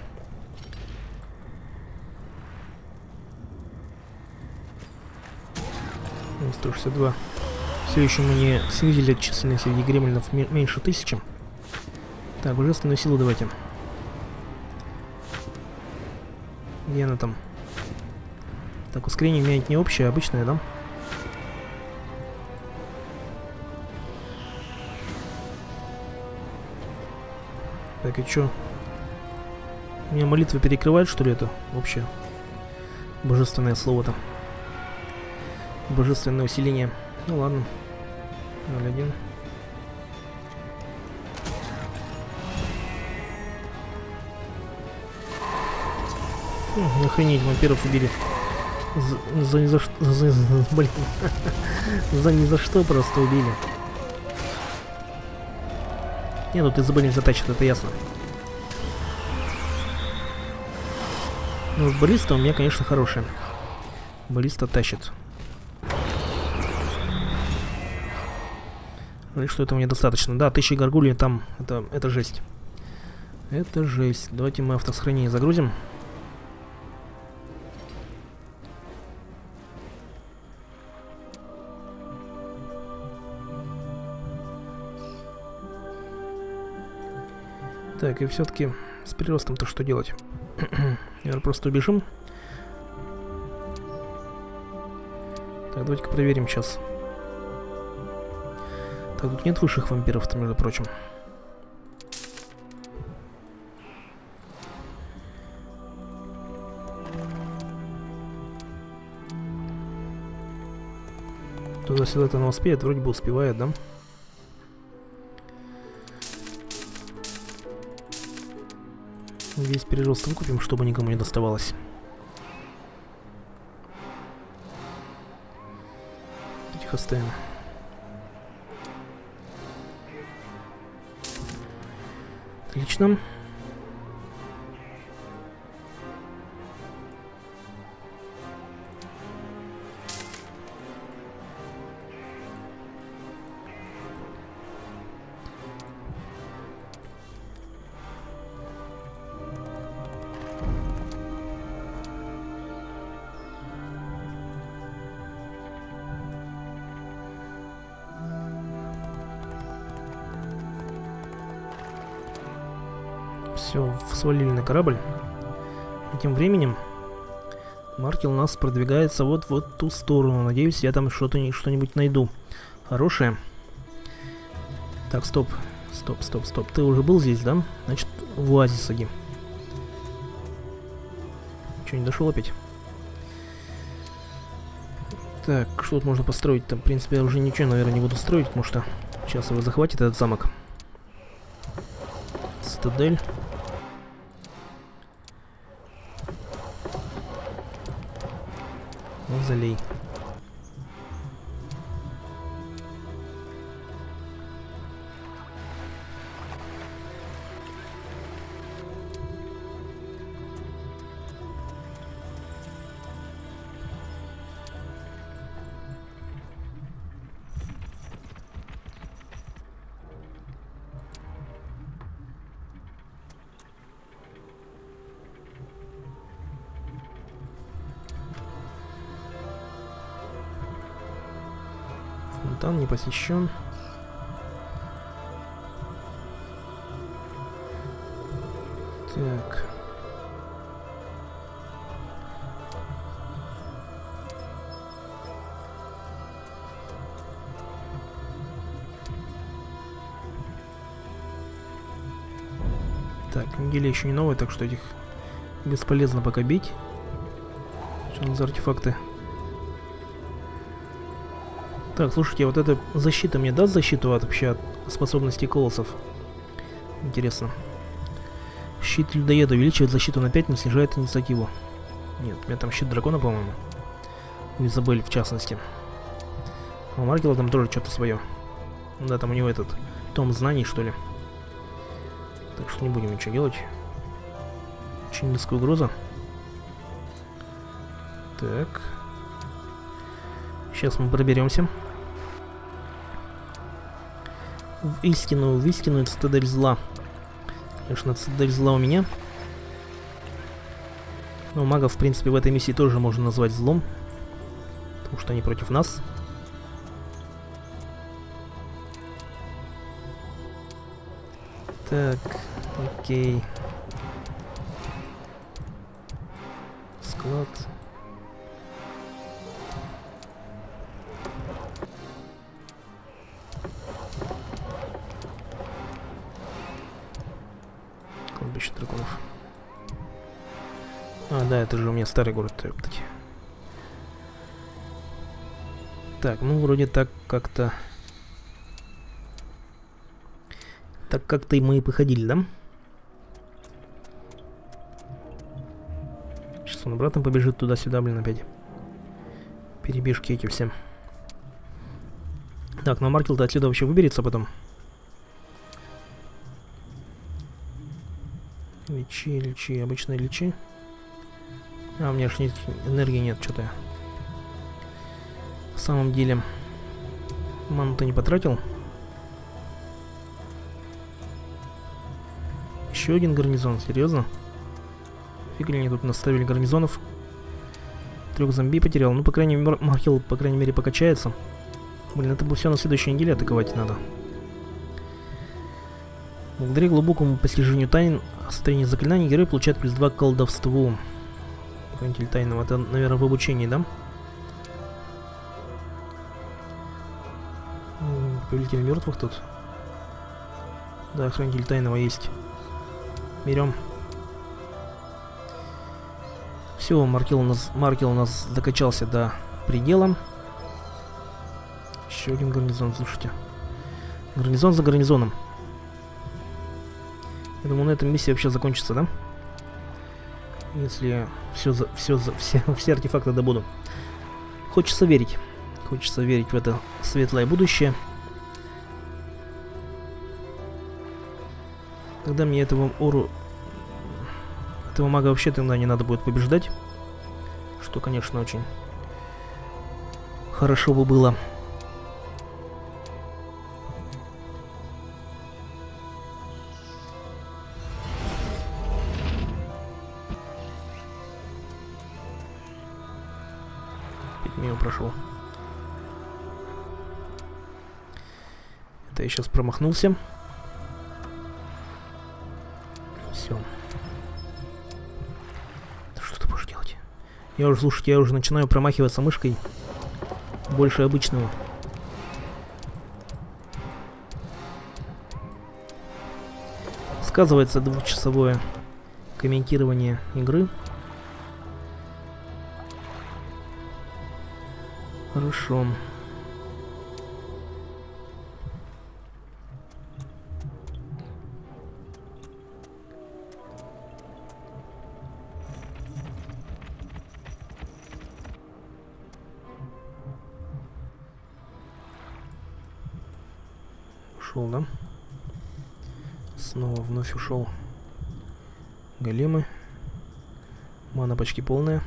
Ну, 162. Все еще мы не снизили численность среди гремлинов меньше 1000. Так, божественную силу давайте. Где она там? Так, ускорение у меня не общее, а обычное, да? Так, и чё? У меня молитвы перекрывают, что ли, это вообще? Божественное слово там. Божественное усиление. Ну ладно. 0-1. Охренеть, вампиров убили. За ни за что. Блин. За ни за что просто убили. Не, ну ты Изабель не затащит, это ясно. Ну, баллиста у меня, конечно, хорошая. Баллиста тащит. Говорит, что этого недостаточно. Да, 1000 горгулей там, это жесть. Это жесть. Давайте мы автосохранение загрузим. Так, и все-таки с приростом-то что делать? Наверное, просто убежим. Так, давайте-ка проверим сейчас. Так, тут нет высших вампиров-то, между прочим. Туда-сюда-то она успеет, вроде бы успевает, да? Весь перерост выкупим, чтобы никому не доставалось. Этих оставим. Отлично. Свалили на корабль. И тем временем Маркел у нас продвигается вот в ту сторону. Надеюсь, я там что-нибудь найду хорошее. Так, стоп. Ты уже был здесь, да? Значит, в оазис саги. Че, не дошел опять? Так, что тут можно построить? Там, в принципе, я уже ничего, наверное, не буду строить, потому что сейчас его захватит этот замок. Цитадель. Залей. Не посещен. Так. Так, неделя еще не новая, так что этих бесполезно пока бить. Что у нас за артефакты? Так, слушайте, вот эта защита мне даст защиту вообще от способностей колоссов? Интересно. Щит людоеда увеличивает защиту на 5, но снижает инициативу. Нет, у меня там щит дракона, по-моему. У Изабель, в частности. А у Маркела там тоже что-то свое. Да, там у него этот том знаний, что ли. Так что не будем ничего делать. Очень низкая угроза. Так. Сейчас мы проберемся. В истинную цитадель зла. Конечно, цитадель зла у меня. Но магов, в принципе, в этой миссии тоже можно назвать злом. Потому что они против нас. Так, окей. Склад. Драконов. А, да, это же у меня старый город. Так, ну вроде так как-то... Так как-то и мы и походили, да? Сейчас он обратно побежит туда-сюда, блин, опять. Перебежки эти все. Так, ну а Маркел-то отсюда вообще выберется потом. Лечи, обычные лечи. А, у меня же энергии нет, что-то. В самом деле, ману-то не потратил. Еще один гарнизон, серьезно? Фиг ли они тут наставили гарнизонов? 3 зомби потерял. Ну, по крайней мере, Маркел, по крайней мере, покачается. Блин, это бы все на следующей неделе атаковать надо. Благодаря глубокому постижению тайн, состояние заклинаний, герои получают плюс 2 к колдовству. Хранитель тайного. Это, наверное, в обучении, да? Повелитель мертвых тут. Да, хранитель тайного есть. Берем. Все, Маркел у нас докачался до предела. Еще один гарнизон, слушайте. Гарнизон за гарнизоном. Я думаю, на этом миссия вообще закончится, да? Если все артефакты добуду. Хочется верить. Хочется верить в это светлое будущее. Тогда мне этого мага вообще тогда не надо будет побеждать. Что, конечно, очень хорошо бы было. Это я сейчас промахнулся. Все. Что ты будешь делать? Я уже, слушайте, я уже начинаю промахиваться мышкой. Больше обычного. Сказывается двухчасовое комментирование игры. Хорошо. Ушел, да? Снова вновь ушел. Големы. Мана почти полная.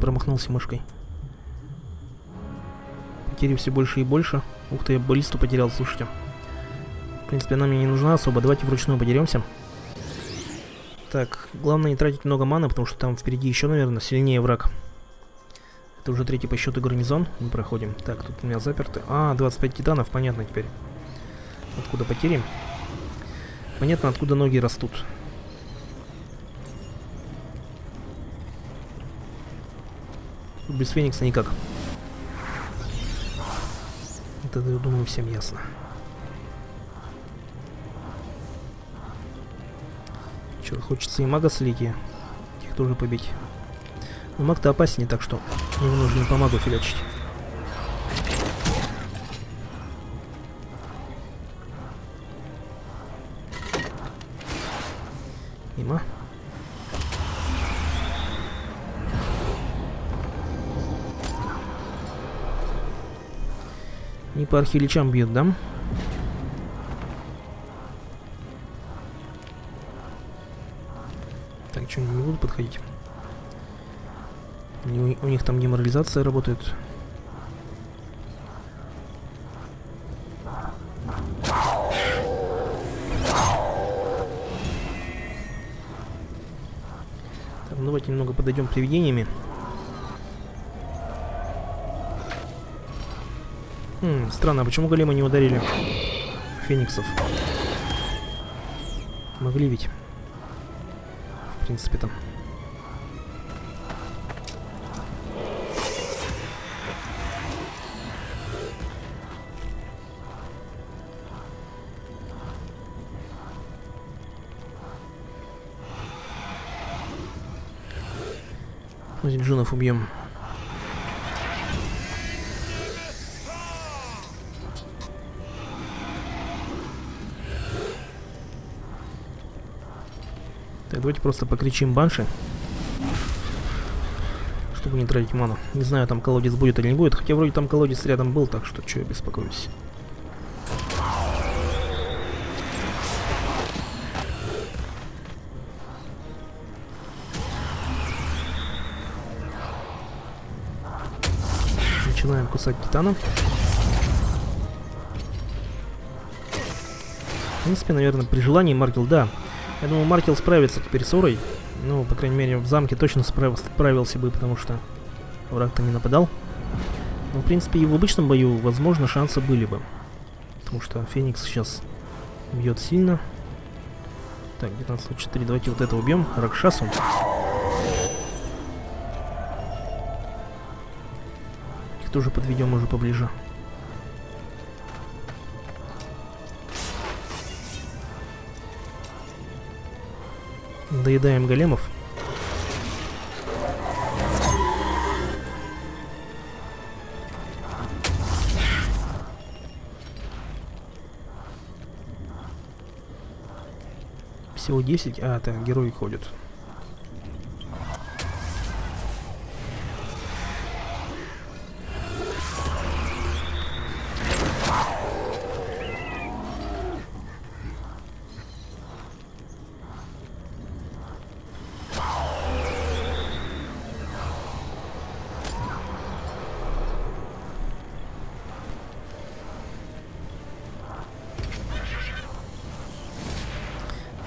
Промахнулся мышкой. Потери все больше и больше. Ух ты, я баллисту потерял, слушайте. В принципе, она мне не нужна особо. Давайте вручную подеремся. Так, главное не тратить много маны, потому что там впереди еще, наверное, сильнее враг. Это уже третий по счету гарнизон. Мы проходим. Так, тут у меня заперты. А, 25 титанов, понятно теперь. Откуда потери? Понятно, откуда ноги растут. Без Феникса никак. Это, я думаю, всем ясно. Черт, хочется и мага слить, и их тоже побить. Но маг-то опаснее, так что его нужно по магу фигачить. Мимо. Не по архиличам бьют, да? Так, что, не будут подходить? У них там деморализация работает. Так, ну давайте немного подойдем привидениями. Странно, а почему големы не ударили фениксов? Могли ведь. В принципе, там. Джунов убьем. Давайте просто покричим банши, чтобы не тратить ману. Не знаю, там колодец будет или не будет, хотя вроде там колодец рядом был, так что чё я беспокоюсь. Начинаем кусать титана. В принципе, наверное, при желании Маркел, да. Я думаю, Маркел справится теперь с Орой. Ну, по крайней мере, в замке точно справился бы, потому что враг-то не нападал. Но, в принципе, и в обычном бою, возможно, шансы были бы. Потому что Феникс сейчас бьет сильно. Так, 19-4. Давайте вот это убьем. Ракшасу. Их тоже подведем уже поближе. Доедаем големов. Всего 10. А, так, герои ходят.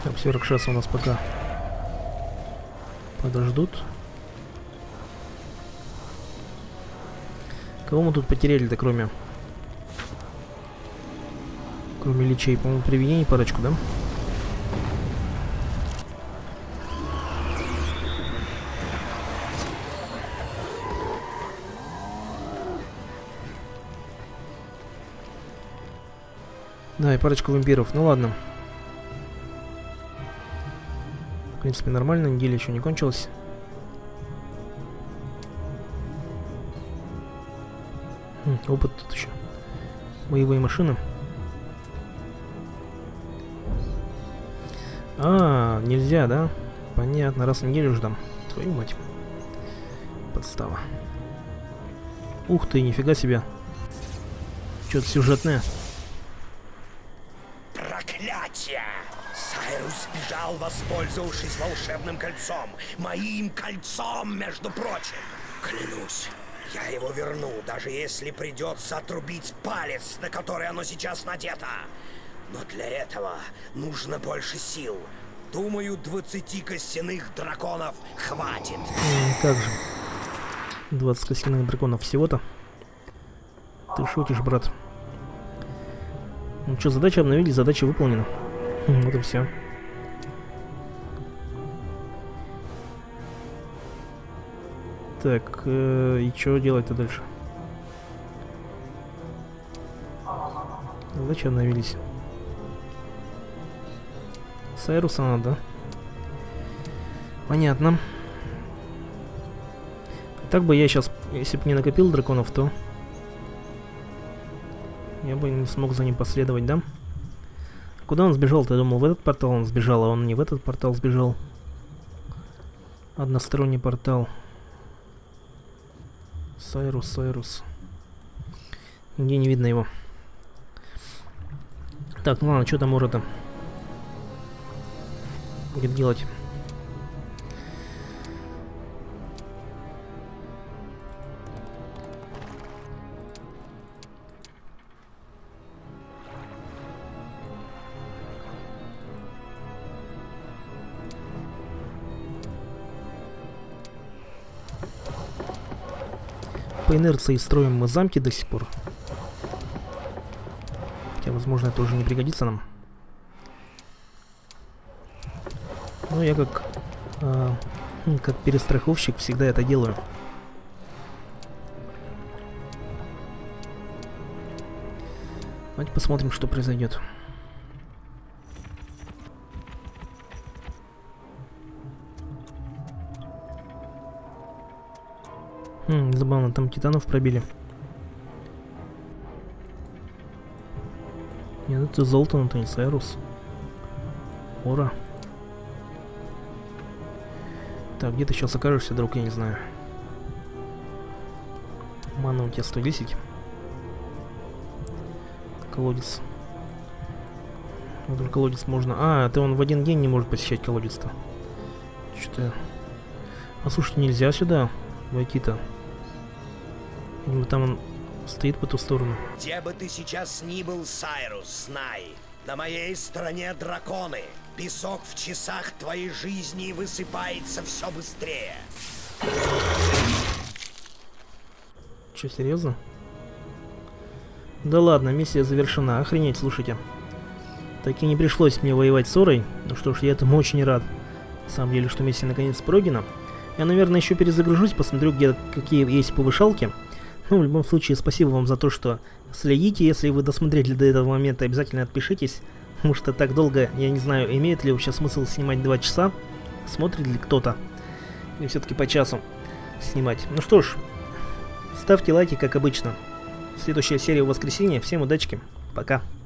Так, 46 у нас пока подождут. Кого мы тут потеряли-то, кроме личей? По-моему, привинений парочку, да? Да, и парочку вампиров. Ну ладно. В принципе, нормально. Неделя еще не кончилась. Опыт тут еще. Боевые машины. А, нельзя, да? Понятно, раз в неделю ждам. Твою мать. Подстава. Ух ты, нифига себе. Что-то сюжетное. Сайрус сбежал, воспользовавшись волшебным кольцом. Моим кольцом, между прочим. Клянусь, я его верну, даже если придется отрубить палец, на который оно сейчас надето. Но для этого нужно больше сил. Думаю, 20 костяных драконов хватит. Как же. 20 костяных драконов всего-то? Ты шутишь, брат. Ну что, задача обновили, задача выполнена. Вот и все. Так, и что делать-то дальше? Задачи обновились. Сайруса надо, да? Понятно. Так бы я сейчас, если бы не накопил драконов, то... я бы не смог за ним последовать, да? Куда он сбежал-то? Я думал, в этот портал он сбежал, а он не в этот портал сбежал. Односторонний портал. Сайрус, Сайрус. Нигде не видно его. Так, ну ладно, что там Ора-то будет делать? По инерции строим мы замки до сих пор. Хотя, возможно, это уже не пригодится нам. Но я как перестраховщик всегда это делаю. Давайте посмотрим, что произойдет. Забавно, там титанов пробили. Нет, это золото, но это не Сайрус. Ора. Так, где ты сейчас окажешься, друг, я не знаю. Мана у тебя 110. Колодец. Вдруг колодец можно... А, ты он в один день не может посещать колодец-то. Что-то... А слушай, нельзя сюда войти-то. Или там он стоит по ту сторону. Где бы ты сейчас ни был, Сайрус, знай, на моей стороне драконы. Песок в часах твоей жизни высыпается все быстрее. Че, серьезно? Да ладно, миссия завершена. Охренеть, слушайте. Так и не пришлось мне воевать с Орой. Ну что ж, я этому очень рад. На самом деле, что миссия наконец пройдена. Я, наверное, еще перезагружусь, посмотрю, где какие есть повышалки. Ну, в любом случае, спасибо вам за то, что следите. Если вы досмотрели до этого момента, обязательно отпишитесь. Потому что так долго, я не знаю, имеет ли вообще смысл снимать 2 часа. Смотрит ли кто-то. Или все-таки по часу снимать. Ну что ж, ставьте лайки, как обычно. Следующая серия в воскресенье. Всем удачки. Пока.